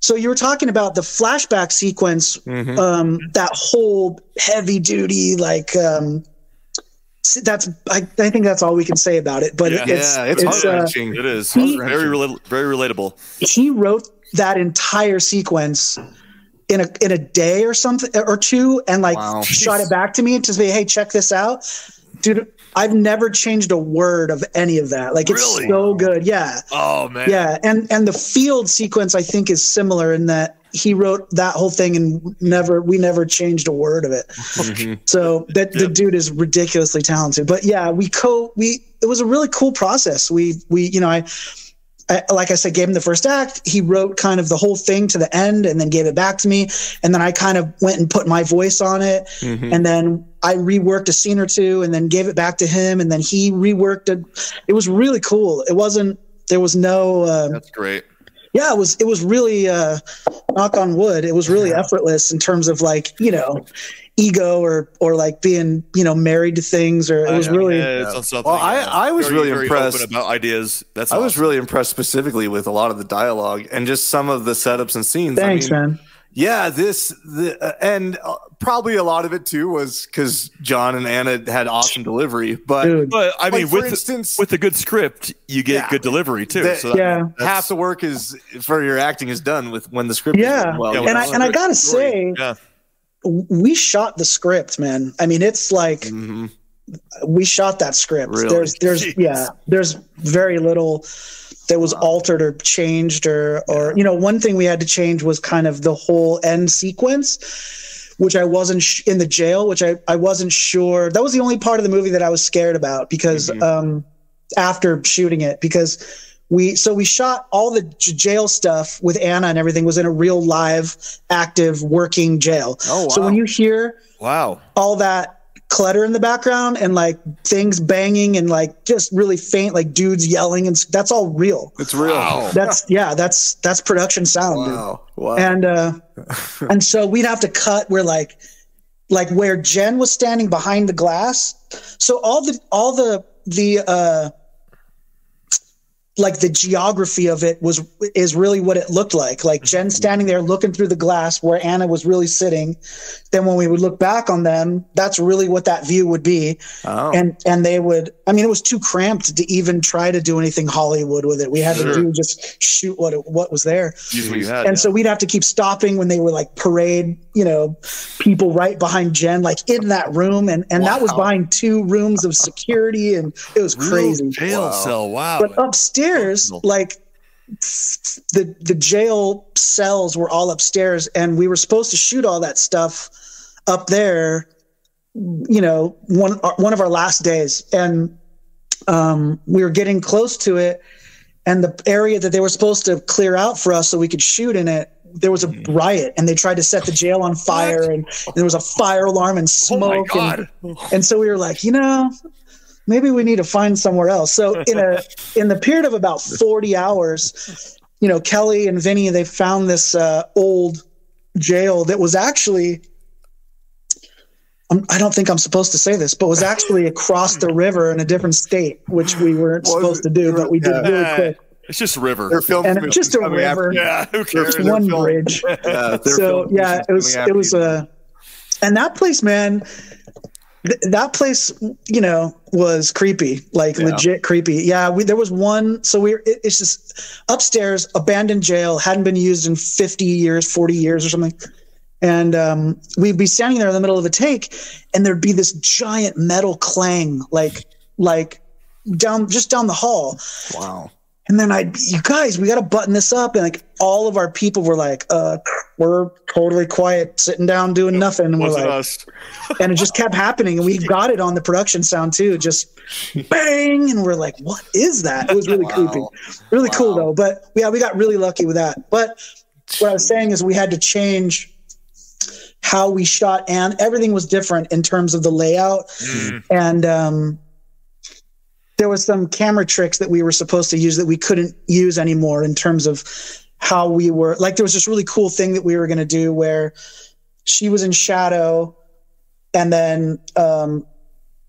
So you were talking about the flashback sequence, that whole heavy duty, like I think that's all we can say about it. But it's heart-wrenching. It is very relatable. He wrote that entire sequence in a day or something or two, and like shot it back to me to say, hey, check this out, dude. I've never changed a word of any of that. Like, it's so good. Yeah. Oh man. Yeah. And the field sequence, I think, is similar in that he wrote that whole thing and we never changed a word of it. So that the dude is ridiculously talented, but yeah, it was a really cool process. We, you know, I, like I said, gave him the first act. He wrote kind of the whole thing to the end and then gave it back to me. And then I kind of went and put my voice on it. And then I reworked a scene or two and then gave it back to him. And then he reworked it. It was really cool. There was no, that's great. Yeah, it was really, knock on wood, it was really effortless in terms of, like, you know, ego or like being, you know, married to things, or it was really. I was really impressed about ideas. That's awesome. I was really impressed specifically with a lot of the dialogue and just some of the setups and scenes. Thanks, man. Yeah, probably a lot of it too was because John and Anna had awesome delivery, but I mean, with a good script, you get good delivery too. Half the work is for your acting is done with when the script. Yeah, is well. I gotta say, we shot the script, man. I mean, it's like we shot that script. Really? There's very little that was altered or changed or you know, one thing we had to change was kind of the whole end sequence, which I wasn't in the jail, which I wasn't sure. That was the only part of the movie that I was scared about because after shooting it, because we shot all the jail stuff with Anna, and everything was in a real live, active, working jail. Oh, wow. So when you hear all that clutter in the background and like things banging and like just really faint, like dudes yelling, and that's all real. It's real. Wow. That's production sound. Wow. Dude. Wow. And and so we'd have to cut where like where Jen was standing behind the glass. So all the like the geography of it is really what it looked like. Like Jen standing there looking through the glass where Anna was really sitting. Then when we would look back on them, that's really what that view would be. Oh. And they would, I mean, it was too cramped to even try to do anything Hollywood with it. We had to do just shoot what was there. So we'd have to keep stopping when they were like parade, you know, people right behind Jen, like in that room. And that was behind two rooms of security. And it was crazy. Jail cell. Wow. But upstairs, like the jail cells were all upstairs, and we were supposed to shoot all that stuff up there, you know, one of our last days. And we were getting close to it, and the area that they were supposed to clear out for us so we could shoot in it, there was a riot, and they tried to set the jail on fire, and there was a fire alarm and smoke. Oh my God. And so we were like, you know, maybe we need to find somewhere else. So in the period of about 40 hours, you know, Kelly and Vinny, they found this old jail that was actually, I don't think I'm supposed to say this, but was actually across the river in a different state, which we weren't supposed to do, but we did really quick. It's just a river. They're filming and just a river. Yeah, who cares? It's one bridge. So yeah, it was and that place, man, that place, you know, was creepy, like legit creepy. Yeah, there was one. So it's just upstairs, abandoned jail, hadn't been used in 50 years, 40 years or something. And we'd be standing there in the middle of a take, and there'd be this giant metal clang, like down the hall. Wow. And then you guys, we got to button this up. And like all of our people were like, we're totally quiet, sitting down, doing nothing. And we're like, and it just kept happening. And we got it on the production sound too, just bang. And we're like, what is that? It was really creepy. Really cool though. But yeah, we got really lucky with that. But what I was saying is we had to change how we shot, and everything was different in terms of the layout. And, there was some camera tricks that we were supposed to use that we couldn't use anymore in terms of how we were, like, there was this really cool thing that we were going to do where she was in shadow, and then there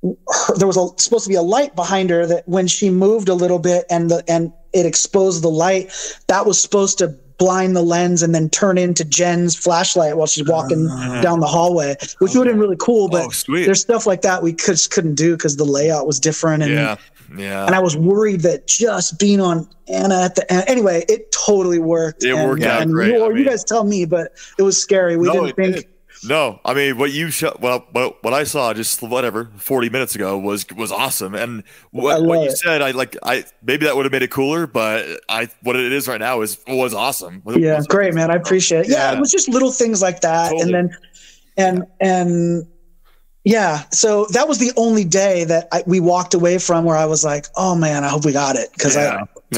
was supposed to be a light behind her that when she moved a little bit and it exposed the light, that was supposed to blind the lens and then turn into Jen's flashlight while she's walking down the hallway, which would have been really cool. But there's stuff like that we couldn't do because the layout was different. And and I was worried that just being on Anna at the end. Anyway, it totally worked. It worked out great. Or you guys tell me, but it was scary. No, I mean, what you shot, what I saw just 40 minutes ago was awesome, and what you said, I maybe that would have made it cooler, but what it is right now was awesome. Yeah, great, man, I appreciate it. Yeah, it was just little things like that, and so that was the only day that we walked away from where I was like, oh man, I hope we got it, because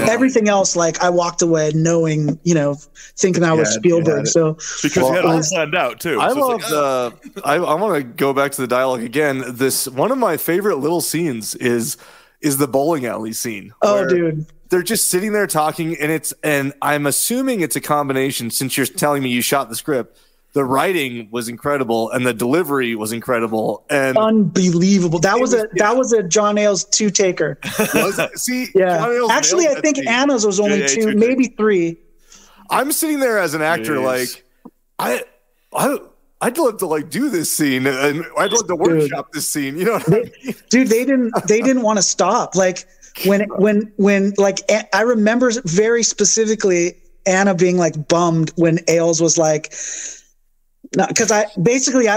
everything else, like, I walked away knowing, you know, thinking I was Spielberg. So because you had it all planned out too. I want to go back to the dialogue again. This one of my favorite little scenes is the bowling alley scene. Oh, dude. They're just sitting there talking, and I'm assuming it's a combination, since you're telling me you shot the script. The writing was incredible, and the delivery was incredible, and unbelievable. That was a John Ales two-taker. John Ales actually, I think Anna's was only two, maybe three. I'm sitting there as an actor, like, I'd love to do this scene, and I'd love to workshop this scene. You know what I mean? Dude, they didn't want to stop. Like when I remember very specifically Anna being like bummed when Ales was like. No, because I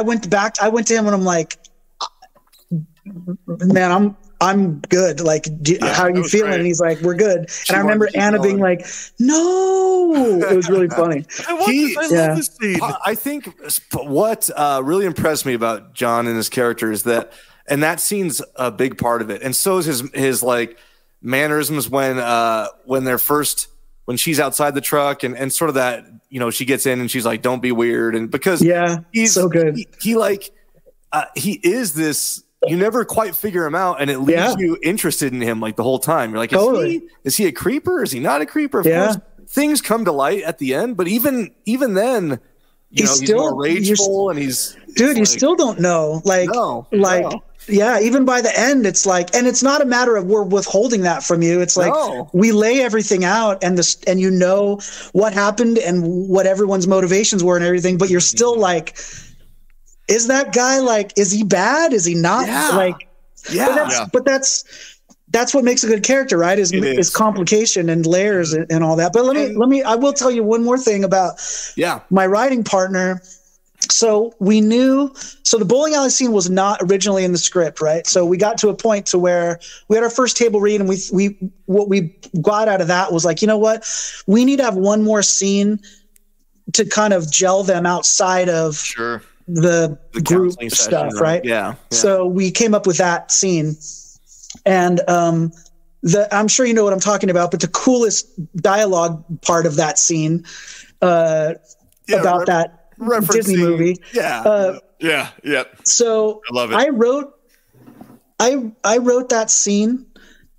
went back. I went to him and I'm like, "Man, I'm good. Like, how are you feeling?" Great. And he's like, "We're good." And I remember Anna being like, "No," it was really funny. I love this scene. I think what really impressed me about John and his character is that, and that scene's a big part of it, and so is his like mannerisms when they're first. When she's outside the truck and sort of that, you know, she gets in and she's like, don't be weird. And because he's so good. He is this, you never quite figure him out, and it leaves you interested in him like the whole time. You're like, is he a creeper? Is he not a creeper? Of course, things come to light at the end, but even then, you know, he's still more rageful, and you still don't know. Like, Yeah, even by the end, it's like, and it's not a matter of we're withholding that from you. It's like, no, we lay everything out, and this, and you know what happened and what everyone's motivations were and everything, but you're still like, is that guy, like, is he bad? Is he not? Yeah. Like, yeah. But that's what makes a good character, right? Is complication and layers and all that. But I will tell you one more thing about my writing partner. So we knew, so the bowling alley scene was not originally in the script, right? So we got to a point to where we had our first table read, and what we got out of that was like, you know what? We need to have one more scene to kind of gel them outside of the group stuff, session, right? Yeah. So we came up with that scene, and I'm sure you know what I'm talking about, but the coolest dialogue part of that scene about that. Disney movie. Yeah. So I love it. I wrote that scene,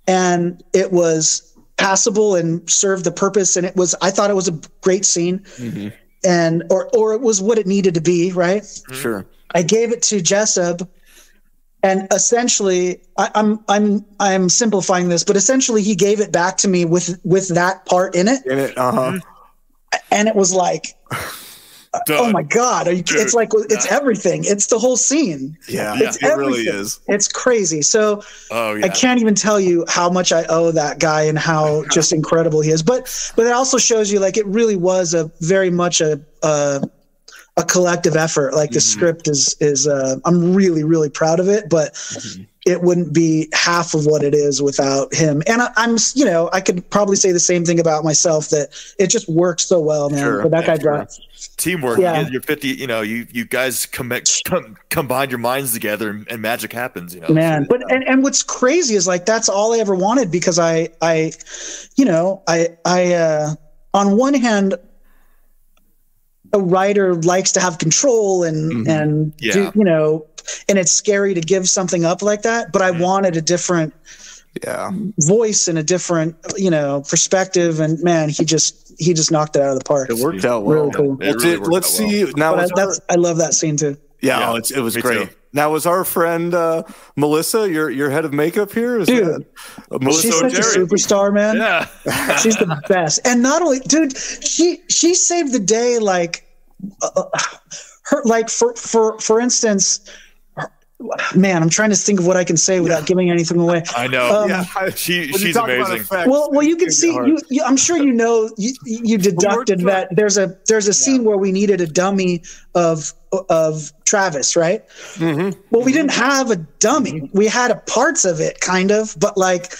and it was passable and served the purpose, and I thought it was a great scene. Mm-hmm. And or it was what it needed to be, right? Sure. I gave it to Jessup, and essentially I'm simplifying this, but essentially he gave it back to me with that part in it. And it was like done. Oh my God. It's like, it's everything. It's the whole scene. It really is. It's crazy. So I can't even tell you how much I owe that guy and how just incredible he is. But it also shows you, like, it really was very much a collective effort. Like, the script is I'm really, really proud of it, but it wouldn't be half of what it is without him. And I could probably say the same thing about myself, that it just works so well, man. But that guy brought teamwork. Yeah. You're 50, you guys combine your minds together and magic happens, man. But, and what's crazy is, like, that's all I ever wanted, because I on one hand, a writer likes to have control and it's scary to give something up like that, but I wanted a different voice and a different perspective, and man, he just knocked it out of the park. It worked out well. Really cool. I love that scene too. It was great. Too. Now, was our friend Melissa your head of makeup here? Melissa O'Jerry. She's such a superstar, man. Yeah. She's the best. And not only, dude, she saved the day. Like, for instance, man, I'm trying to think of what I can say without giving anything away. I know. She's amazing. Well, you can see. I'm sure you deducted that there's a scene where we needed a dummy of Travis, right? Mm-hmm. Well, we didn't have a dummy. We had a parts of it, kind of, but like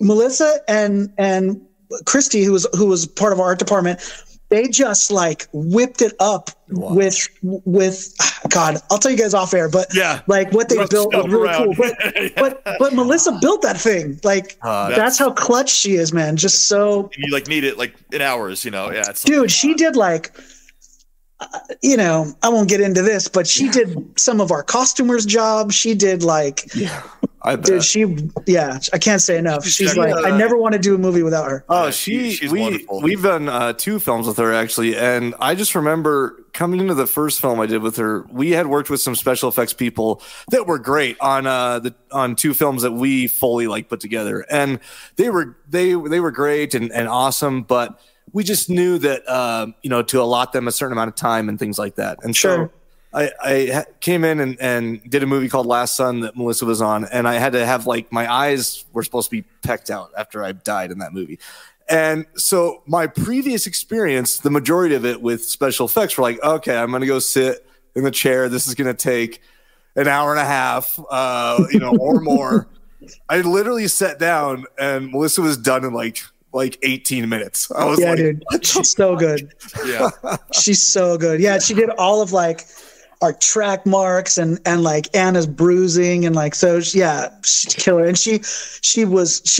Melissa and Christy, who was part of our art department. They just, like, whipped it up with God. I'll tell you guys off air, but like, what they built was really cool. But Melissa built that thing. Like, that's how clutch she is, man. Just so you, like, need it, like, in hours, Dude, she did, like, I won't get into this, but she did some of our costumers' job. She did, like, I bet. Dude, I can't say enough. She's like, I never want to do a movie without her. Oh, she's wonderful. We've done 2 films with her, actually, and I just remember coming into the first film I did with her, we had worked with some special effects people that were great on 2 films that we fully, like, put together, and they were great and awesome, but we just knew that to allot them a certain amount of time and things like that, and so. I came in and did a movie called Last Sun that Melissa was on, and I had to have, like, my eyes were supposed to be pecked out after I died in that movie. And so my previous experience, the majority of it with special effects, were like, okay, I'm going to go sit in the chair. This is going to take an hour and a half, or more. I literally sat down, and Melissa was done in like 18 minutes. I was dude, she's so good. She's so good. Yeah, she did all of, like, our track marks and like Anna's bruising and like, so she's killer. And she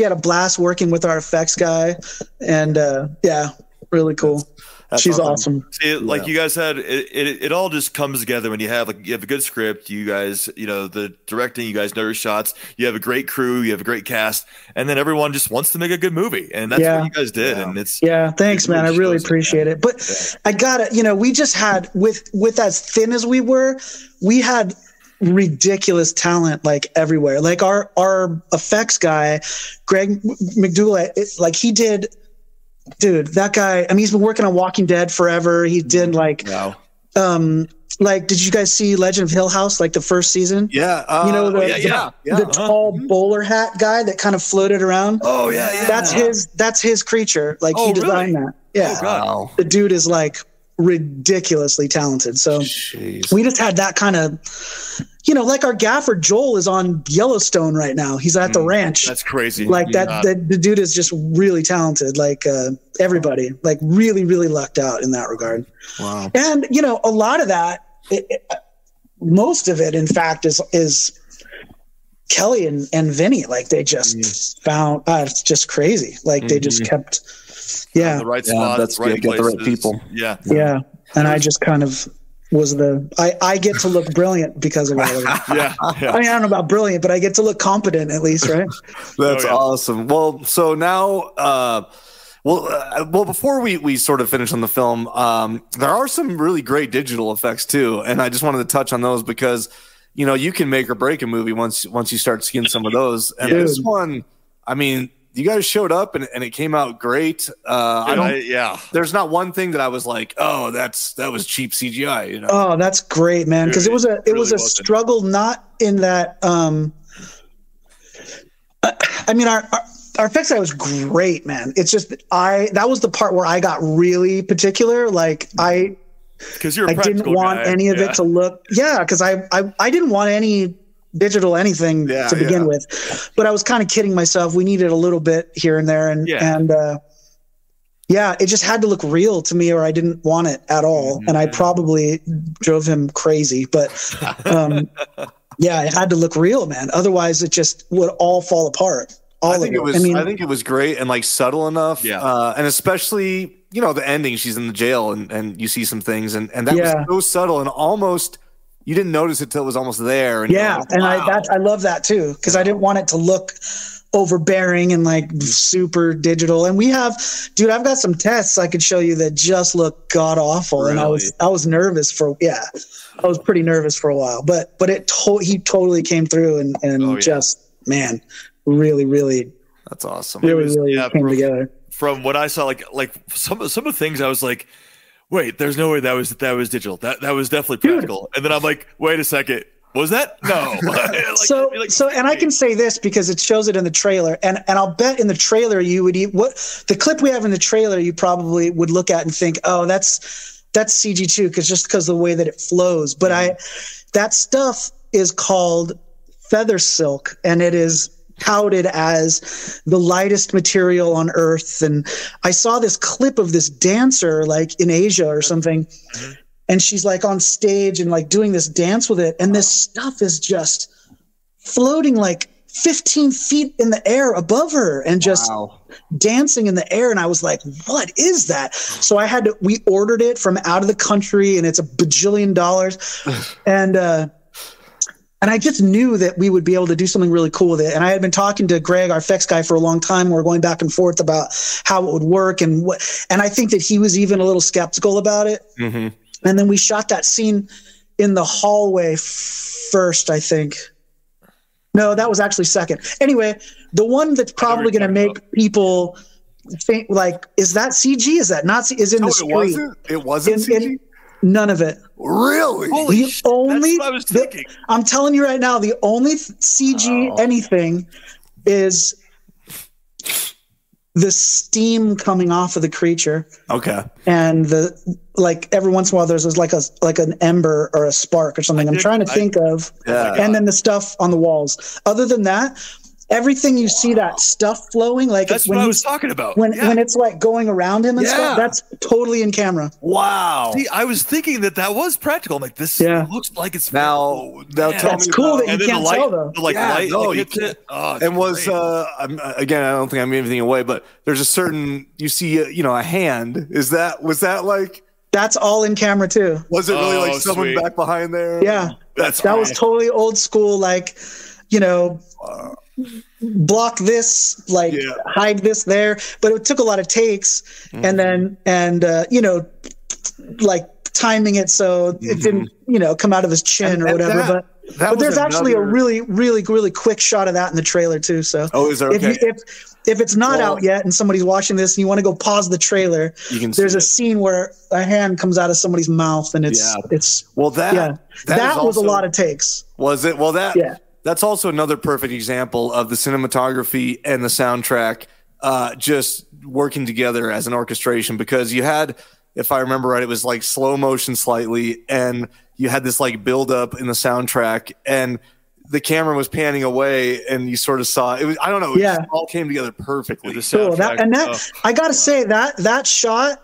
had a blast working with our effects guy, and really cool. That's she's awesome. See, like you guys had, it all just comes together when you have a good script, you guys, the directing, you guys know your shots, you have a great crew, you have a great cast, and then everyone just wants to make a good movie. And that's what you guys did. Yeah. And it's thanks, man. I really appreciate it. But I got it. We just had, with as thin as we were, we had ridiculous talent like everywhere. Like our effects guy, Greg McDougall, he's been working on Walking Dead forever. He did did you guys see Legend of Hill House, like the first season? Yeah. The tall bowler hat guy that kind of floated around. Oh yeah. Yeah. That's his creature. Like he designed that. Yeah. Oh, wow. The dude is like ridiculously talented. So we just had that kind of, like our gaffer Joel is on Yellowstone right now. He's at the ranch. That's crazy. The dude is just really talented. Like everybody, like really, really lucked out in that regard. Wow. And a lot of that, most of it, in fact, is Kelly and Vinny. Like they just found. It's just crazy. Like they just kept. Yeah, the right spot, that's the right places. Get the right people. Yeah, yeah. And I just kind of was I get to look brilliant because of all of it. Yeah. I mean, I don't know about brilliant, but I get to look competent at least, right? That's awesome. Well, so now, before we sort of finish on the film, there are some really great digital effects too, and I just wanted to touch on those because you can make or break a movie once you start seeing some of those. And this one, I mean. You guys showed up and it came out great. There's not one thing that I was like, oh, that was cheap CGI. Oh, that's great, man. Because it was a struggle, not in that. Our effects guy was great, man. It's just that was the part where I got really particular. Like I didn't want any of it to look. Yeah, because I didn't want any digital anything to begin with, but I was kind of kidding myself. We needed a little bit here and there, and it just had to look real to me, or I didn't want it at all. Mm-hmm. And I probably drove him crazy, but it had to look real, man. Otherwise, it just would all fall apart. I think it was great and like subtle enough, and especially the ending. She's in the jail, and you see some things, and that was so subtle and almost. You didn't notice it till it was almost there. And I love that too, because I didn't want it to look overbearing and like super digital. And we have, dude, I've got some tests I could show you that just look god awful. Really? And I was nervous I was pretty nervous for a while, but he totally came through really, really. That's awesome. Really came together. From what I saw, like some of the things I was like, wait, there's no way that was digital. That was definitely practical. Dude. And then I'm like, wait a second, was that? No. And I can say this because it shows it in the trailer, and I'll bet in the trailer you would the clip we have in the trailer you probably would look at and think, oh, that's CG too, because of the way that it flows. But that stuff is called feather silk, and it is touted as the lightest material on earth. And I saw this clip of this dancer like in Asia or something, and she's like on stage and like doing this dance with it, and this stuff is just floating like 15 feet in the air above her and just dancing in the air. And I was like, what is that? So we ordered it from out of the country, and it's $1 bajillion. And I just knew that we would be able to do something really cool with it. And I had been talking to Greg, our effects guy, for a long time. We were going back and forth about how it would work and what. And I think that he was even a little skeptical about it. Mm-hmm. And then we shot that scene in the hallway first, I think. No, that was actually second. Anyway, the one that's probably going to make people think, like, is that CG? Is that not? Is in the street? It wasn't CG? None of it. Really? Holy shit. That's what I was thinking. I'm telling you right now, the only CG anything is the steam coming off of the creature. Okay. And every once in a while there's like an ember or a spark or something. I'm trying to think of. Yeah. And then the stuff on the walls. Other than that, everything you see that stuff flowing, like that's what I was talking about. When it's like going around him and stuff, that's totally in camera. Wow. See, I was thinking that was practical. I'm like, this looks like it's now tell that's me cool about. That you can't tell though. Again, I don't think I'm giving anything away, but there's a certain you see a hand. Was that that's all in camera too? Was it really like someone back behind there? Yeah, that was totally old school. Like, block this, hide this there, but it took a lot of takes, and then timing it so it didn't come out of his chin or whatever. But But there's actually a really, really, really quick shot of that in the trailer too. So oh, is there? Okay. If it's not out yet and somebody's watching this and you want to go pause the trailer, there's a scene where a hand comes out of somebody's mouth and that was also a lot of takes. Was it? Well, that's also another perfect example of the cinematography and the soundtrack just working together as an orchestration, because you had, if I remember right, it was like slow motion slightly, and you had this like build up in the soundtrack, and the camera was panning away, and you sort of saw it. It all came together perfectly. Cool. I gotta say that shot,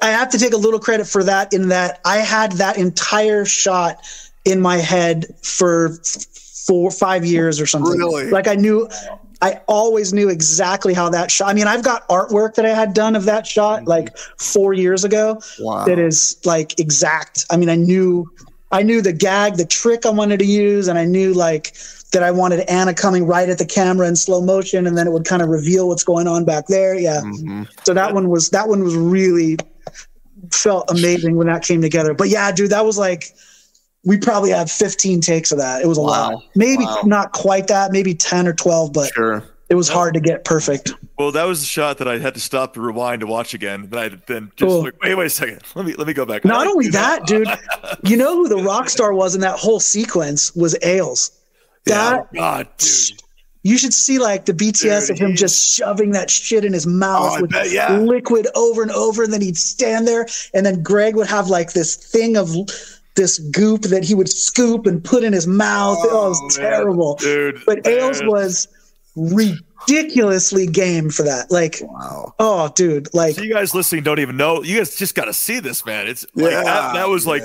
I have to take a little credit for that, in that I had that entire shot in my head for 4 or 5 years or something. Really? Like I always knew exactly how that shot. I mean, I've got artwork that I had done of that shot like 4 years ago. Wow. That is like exact. I mean, I knew the gag, the trick I wanted to use, and I knew like that I wanted Anna coming right at the camera in slow motion, and then it would kind of reveal what's going on back there. Yeah. Mm-hmm. So that one was really felt amazing when that came together. But yeah, dude, that was like, we probably have 15 takes of that. It was a lot. Maybe not quite that, maybe 10 or 12, but it was hard to get perfect. Well, that was the shot that I had to stop to rewind to watch again. But I then just like, wait a second. Let me go back. Not only that, dude, you know who the rock star was in that whole sequence was Ales. Dude. You should see like the BTS of him just shoving that shit in his mouth with liquid over and over. And then he'd stand there, and then Greg would have like this thing of this goop that he would scoop and put in his mouth. Oh, it was terrible. Dude, but Ales was ridiculously game for that. Like, wow. Oh, dude. Like, so you guys listening don't even know. You guys just got to see this, man. It's like, that was like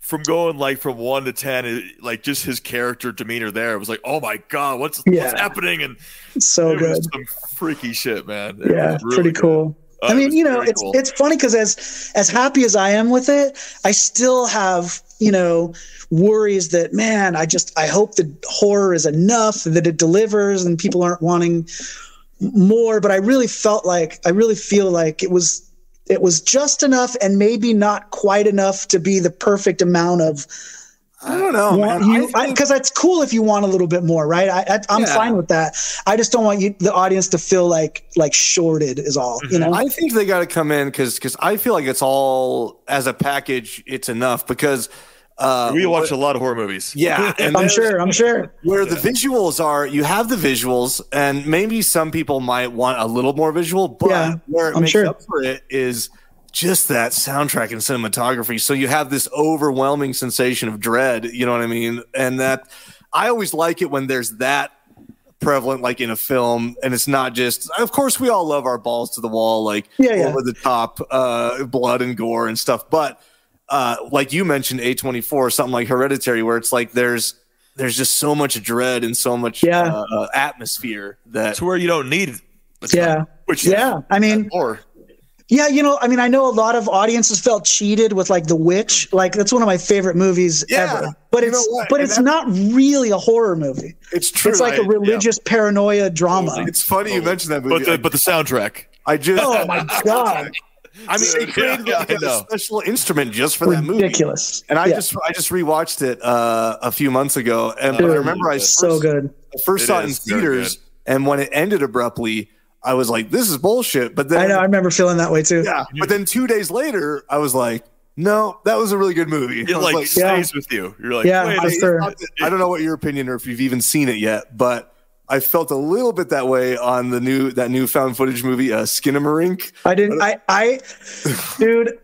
from going like from 1 to 10, it, like just his character demeanor there. It was like, oh my God, what's happening? And it's so good. Some freaky shit, man. Yeah. Really pretty cool. Good. I mean, you know, it's funny because as happy as I am with it, I still have, you know, worries that, man, I hope the horror is enough, that it delivers and people aren't wanting more. But I really feel like it was just enough and maybe not quite enough to be the perfect amount of, I don't know, because it's cool if you want a little bit more, right? I'm fine with that. I just don't want the audience to feel like shorted is all. Mm-hmm. You know, I think they got to come in because I feel like it's all as a package. It's enough because we watch a lot of horror movies. Yeah, and I'm sure. Where the visuals are, you have the visuals, and maybe some people might want a little more visual, but where it makes up for it is just that soundtrack and cinematography. So you have this overwhelming sensation of dread, you know what I mean? And that I always like it when there's that prevalent, like in a film, and it's not just, of course we all love our balls to the wall, like over the top, blood and gore and stuff. But like you mentioned, A24, something like Hereditary, where it's like, there's just so much dread and so much atmosphere that's where you don't need it. Yeah. Which I mean, or, yeah, you know, I mean, I know a lot of audiences felt cheated with like The Witch. Like that's one of my favorite movies ever. But it's not really a horror movie. It's true. It's like a religious paranoia drama. It's funny you mentioned that movie. But the soundtrack. Oh my God. I mean, they created a special instrument just for that movie. Ridiculous. And I just rewatched it a few months ago, and I remember I first saw it in theaters, and when it ended abruptly, I was like, this is bullshit. But then I remember feeling that way too. Yeah. But then 2 days later, I was like, no, that was a really good movie. It like stays with you. You're like, I don't know what your opinion or if you've even seen it yet, but I felt a little bit that way on that new found footage movie, Skinamarink. Dude,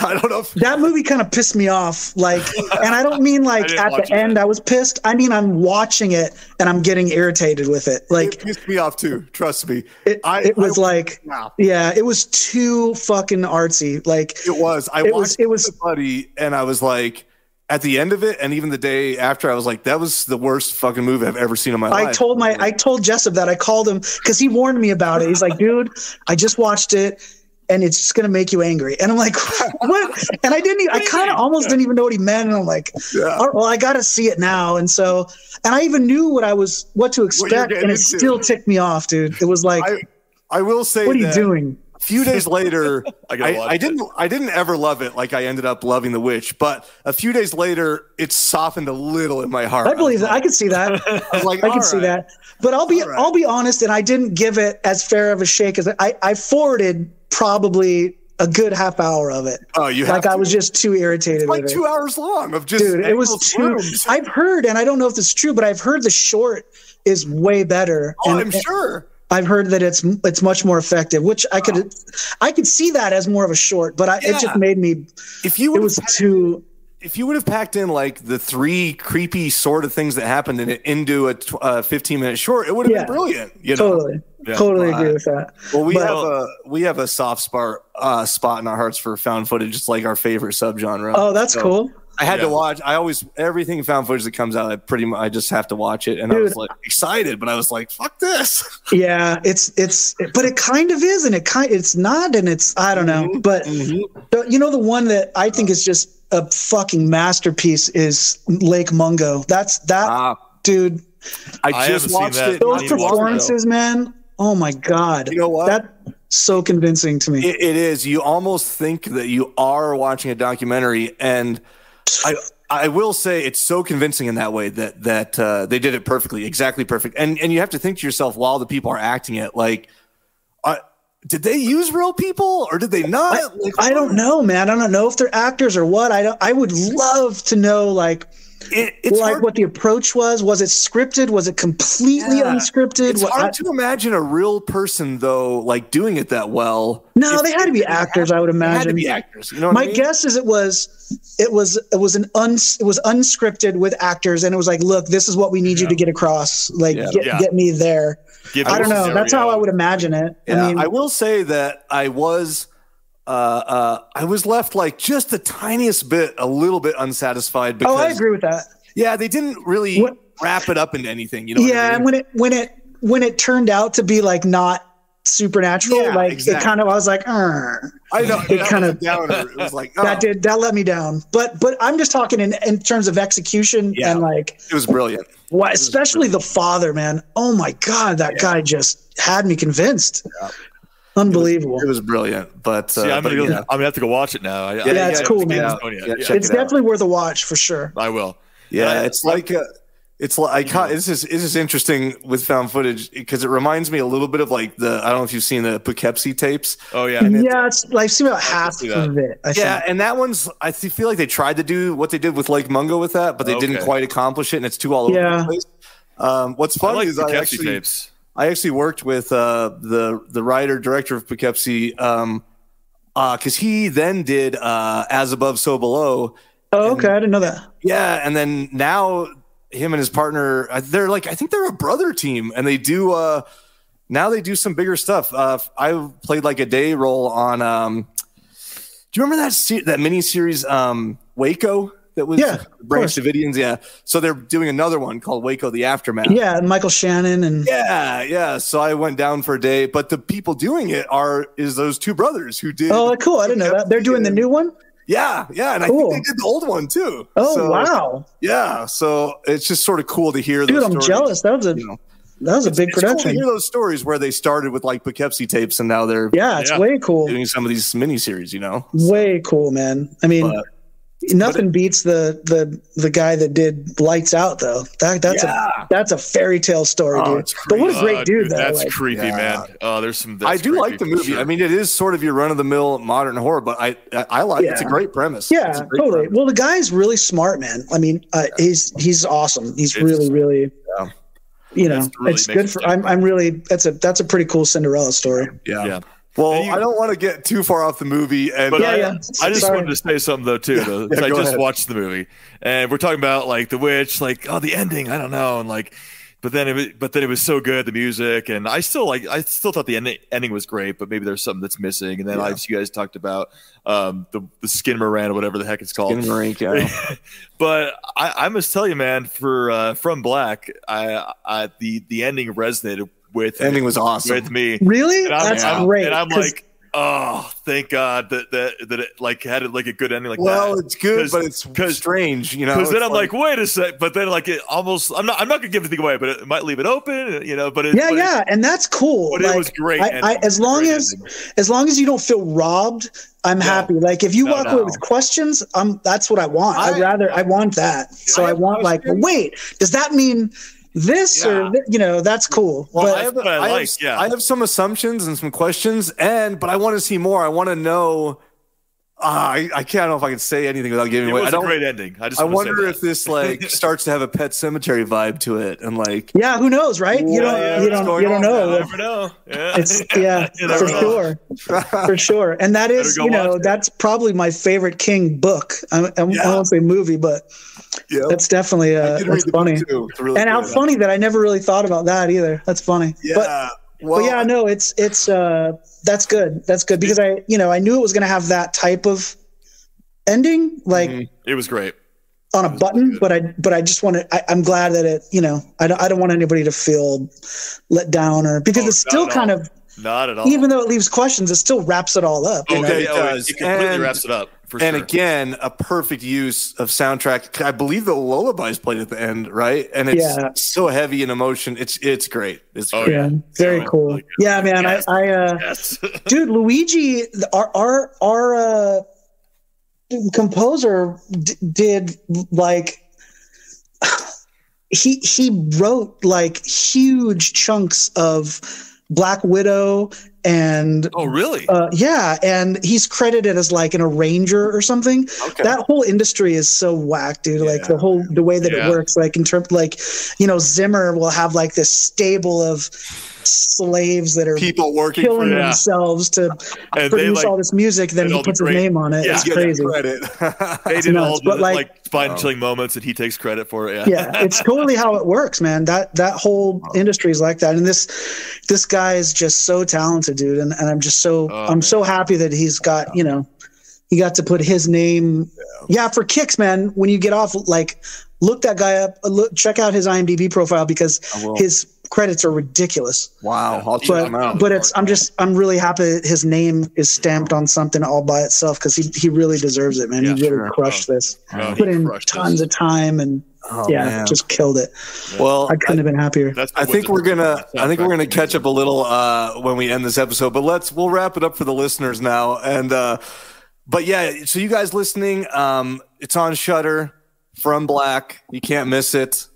I don't know if that movie kind of pissed me off. Like, and I don't mean like at the end I was pissed. I mean, I'm watching it and I'm getting irritated with it. Like, it pissed me off too. Trust me. It was too fucking artsy. Like it was, I watched it with a buddy, and I was like, at the end of it, and even the day after, I was like, that was the worst fucking movie I've ever seen in my life. I told Jessup that. I called him because he warned me about it. He's like, dude, I just watched it, and it's just going to make you angry. And I'm like, what? And I kind of almost didn't even know what he meant. And I'm like, well, I got to see it now. And so, and I even knew what to expect. And it still ticked me off, dude. It was like, I will say, what are you doing? few days later, I didn't ever love it like I ended up loving The Witch, but a few days later, it softened a little in my heart. I believe that. I could see that. I was like, I can see that. But I'll be honest, and I didn't give it as fair of a shake as I forwarded probably a good half hour of it. Oh, you have like to. I was just too irritated. It's like 2 hours long of just. Dude, it was too. I've heard, and I don't know if it's true, but I've heard the short is way better. Oh, I'm sure. I've heard that it's much more effective, which I could see that as more of a short, but it just made me. If you would have packed in like the three creepy sort of things that happened in it into a 15-minute short, it would have been brilliant. You know? Totally. Yeah, totally agree with that. Well, we have a soft spot in our hearts for found footage. It's like our favorite subgenre. Oh, that's cool. I had to watch. Everything found footage that comes out, I just have to watch it. And dude, I was like excited, but I was like, "Fuck this." Yeah, but it kind of is, and it's not, and it's I don't know. But you know, the one that I think is just a fucking masterpiece is Lake Mungo. Dude. I just watched it. Those performances, man. Oh my god! You know what? That's so convincing to me. It is. You almost think that you are watching a documentary, and I will say it's so convincing in that way that they did it perfectly, exactly perfect. And you have to think to yourself while the people are acting it, like, did they use real people or did they not? I don't know, man. I don't know if they're actors or what. I would love to know, like. It's like hard. What the approach was. Was it scripted? Was it completely unscripted? It's hard to imagine a real person, though, like doing it that well. No, they had to be actors. I would imagine. They had to be actors. You know what I mean? My guess is it was unscripted with actors, and it was like, look, this is what we need you to get across. Like, get me there. I don't know. That's how I would imagine it. Yeah, I mean, I will say that I was left like just the tiniest bit, a little bit unsatisfied. Because, I agree with that. Yeah, they didn't really wrap it up into anything. You know. Yeah, and when it turned out to be like not supernatural, it kind of I was like, I know it kind of downer. It was like that let me down. But I'm just talking in terms of execution and like it was brilliant. What, especially brilliant. The father, man. Oh my god, that guy just had me convinced. Yeah. Unbelievable! It was brilliant, but see, I'm gonna have to go watch it now. It's cool, man. It's definitely worth a watch for sure. I will. Yeah, it's interesting with found footage because it reminds me a little bit of like I don't know if you've seen the Poughkeepsie Tapes. Oh yeah, I've seen about half of it. I think. And that one's I feel like they tried to do what they did with Lake Mungo with that, but they didn't quite accomplish it, and it's too all over the place. What's funny is I actually worked with the writer director of Poughkeepsie because he then did As Above, So Below. Oh, okay, I didn't know that. Yeah, and then now him and his partner, they're like I think they're a brother team, and they do now they do some bigger stuff. I played like a day role on. Do you remember that mini series Waco? That was Branch Davidians, So they're doing another one called Waco: The Aftermath. Yeah, and Michael Shannon and So I went down for a day, but the people doing it is those two brothers who did. Oh, cool! I didn't know that they're doing the new one. Yeah, and cool. I think they did the old one too. Oh wow! Yeah, so it's just sort of cool to hear. Dude, I'm jealous. That was a big production. It's cool to hear those stories where they started with like Poughkeepsie Tapes, and now they're way cool doing some of these miniseries. You know, way cool, man. I mean. Nothing beats the guy that did Lights Out though. That's a fairy tale story, dude. But what a great dude! Though. That's like, creepy, man. There's some. I do like the movie. Sure. I mean, it is sort of your run of the mill modern horror, but I like it's a great premise. Yeah, great totally. Premise. Well, the guy's really smart, man. I mean, he's awesome. He's really. Yeah. You know, really it's good for. I'm really. That's a pretty cool Cinderella story. Yeah. Well, I don't want to get too far off the movie. And I just wanted to say something, though, too. I just watched the movie. And we're talking about, like, The Witch, like, oh, the ending, I don't know. And, like, but then it was so good, the music. And I still thought the ending was great, but maybe there's something that's missing. And then you guys talked about the Skin Moran or whatever the heck it's called. Skin Moran, yeah. But I must tell you, man, for From Black, the ending resonated with me. Really? That's great. And I'm like, oh, thank God that it like had it like a good ending like that. Well, it's good, but it's strange, you know. Because then I'm like, wait a sec, but then like it almost I'm not gonna give anything away, but it might leave it open, you know. But it, yeah, and that's cool. But like, it was great. As long as you don't feel robbed, I'm happy. Like if you walk away with questions, that's what I want. I want that. So I want like, wait, does that mean this or you know? That's cool. Well, but I have some assumptions and some questions, but I want to see more. I want to know. I can't know if I can say anything without giving away. It was a great ending. I wonder if this like starts to have a Pet Cemetery vibe to it, and like who knows, right? You don't, you don't know. You never know. Yeah, for sure. And that is, you know, that's probably my favorite King book. I won't say movie, but that's definitely that's funny. Really and how funny that I never really thought about that either. That's funny. Yeah. But yeah, no, it's that's good. That's good because I knew it was going to have that type of ending. Like it was great on a button, really, but I just want to, I'm glad that it, you know, I don't want anybody to feel let down or because it's still kind of not at all, even though it leaves questions, it still wraps it all up. Okay, it completely wraps it up. And again, a perfect use of soundtrack. I believe the lullabies played at the end, right? And it's so heavy in emotion. It's great. It's great. Yeah, very cool. Yeah, man. Yes. Dude, Luigi, our composer did like he wrote like huge chunks of Black Widow. And really? Yeah, and he's credited as like an arranger or something. Okay. That whole industry is so whack, dude. Like the way that it works, like in terms, like, you know, Zimmer will have like this stable of slaves that are people working killing for themselves to and produce all this music. Then he puts his name on it. Yeah, it's crazy. They did all the like fine chilling moments, and he takes credit for it. Yeah, it's totally how it works, man. That whole industry is like that, and this guy is just so talented, dude. And I'm just so so happy that he's got he got to put his name. Yeah, for kicks, man. When you get off, like look that guy up. Check out his IMDb profile because his credits are ridiculous. Wow. I'm really happy that his name is stamped on something all by itself because he really deserves it, man. He really crushed this. Put in tons of time and just killed it. Well, I couldn't have been happier. I think we're gonna catch up a little when we end this episode, but we'll wrap it up for the listeners now. And but yeah, so you guys listening, it's on Shudder, From Black. You can't miss it.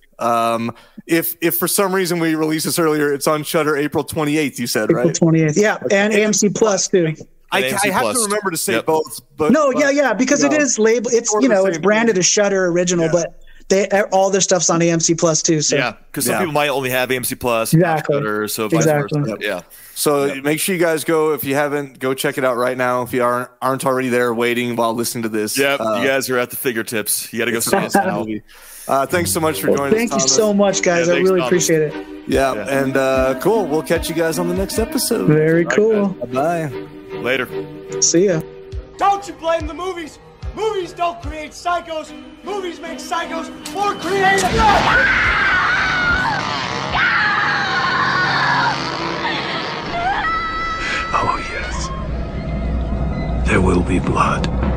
If for some reason we release this earlier, it's on Shudder April 28th. You said right? April 28th. Yeah, and AMC Plus too. I have to remember to say both. But because it is labeled. It's it's branded as Shudder Original, but all their stuff's on AMC Plus too. So because some people might only have AMC Plus, Shudder, so vice versa. Yeah. So make sure you guys go, if you haven't, go check it out right now. If you aren't already there waiting while listening to this, you guys are at the fingertips. You got to go see this now. Thanks so much for joining us. Thank you so much, guys. I really appreciate it. Yeah, and cool. We'll catch you guys on the next episode. Very cool. Bye-bye. Later. See ya. Don't you blame the movies. Movies don't create psychos. Movies make psychos more creative. Oh, yes. There will be blood.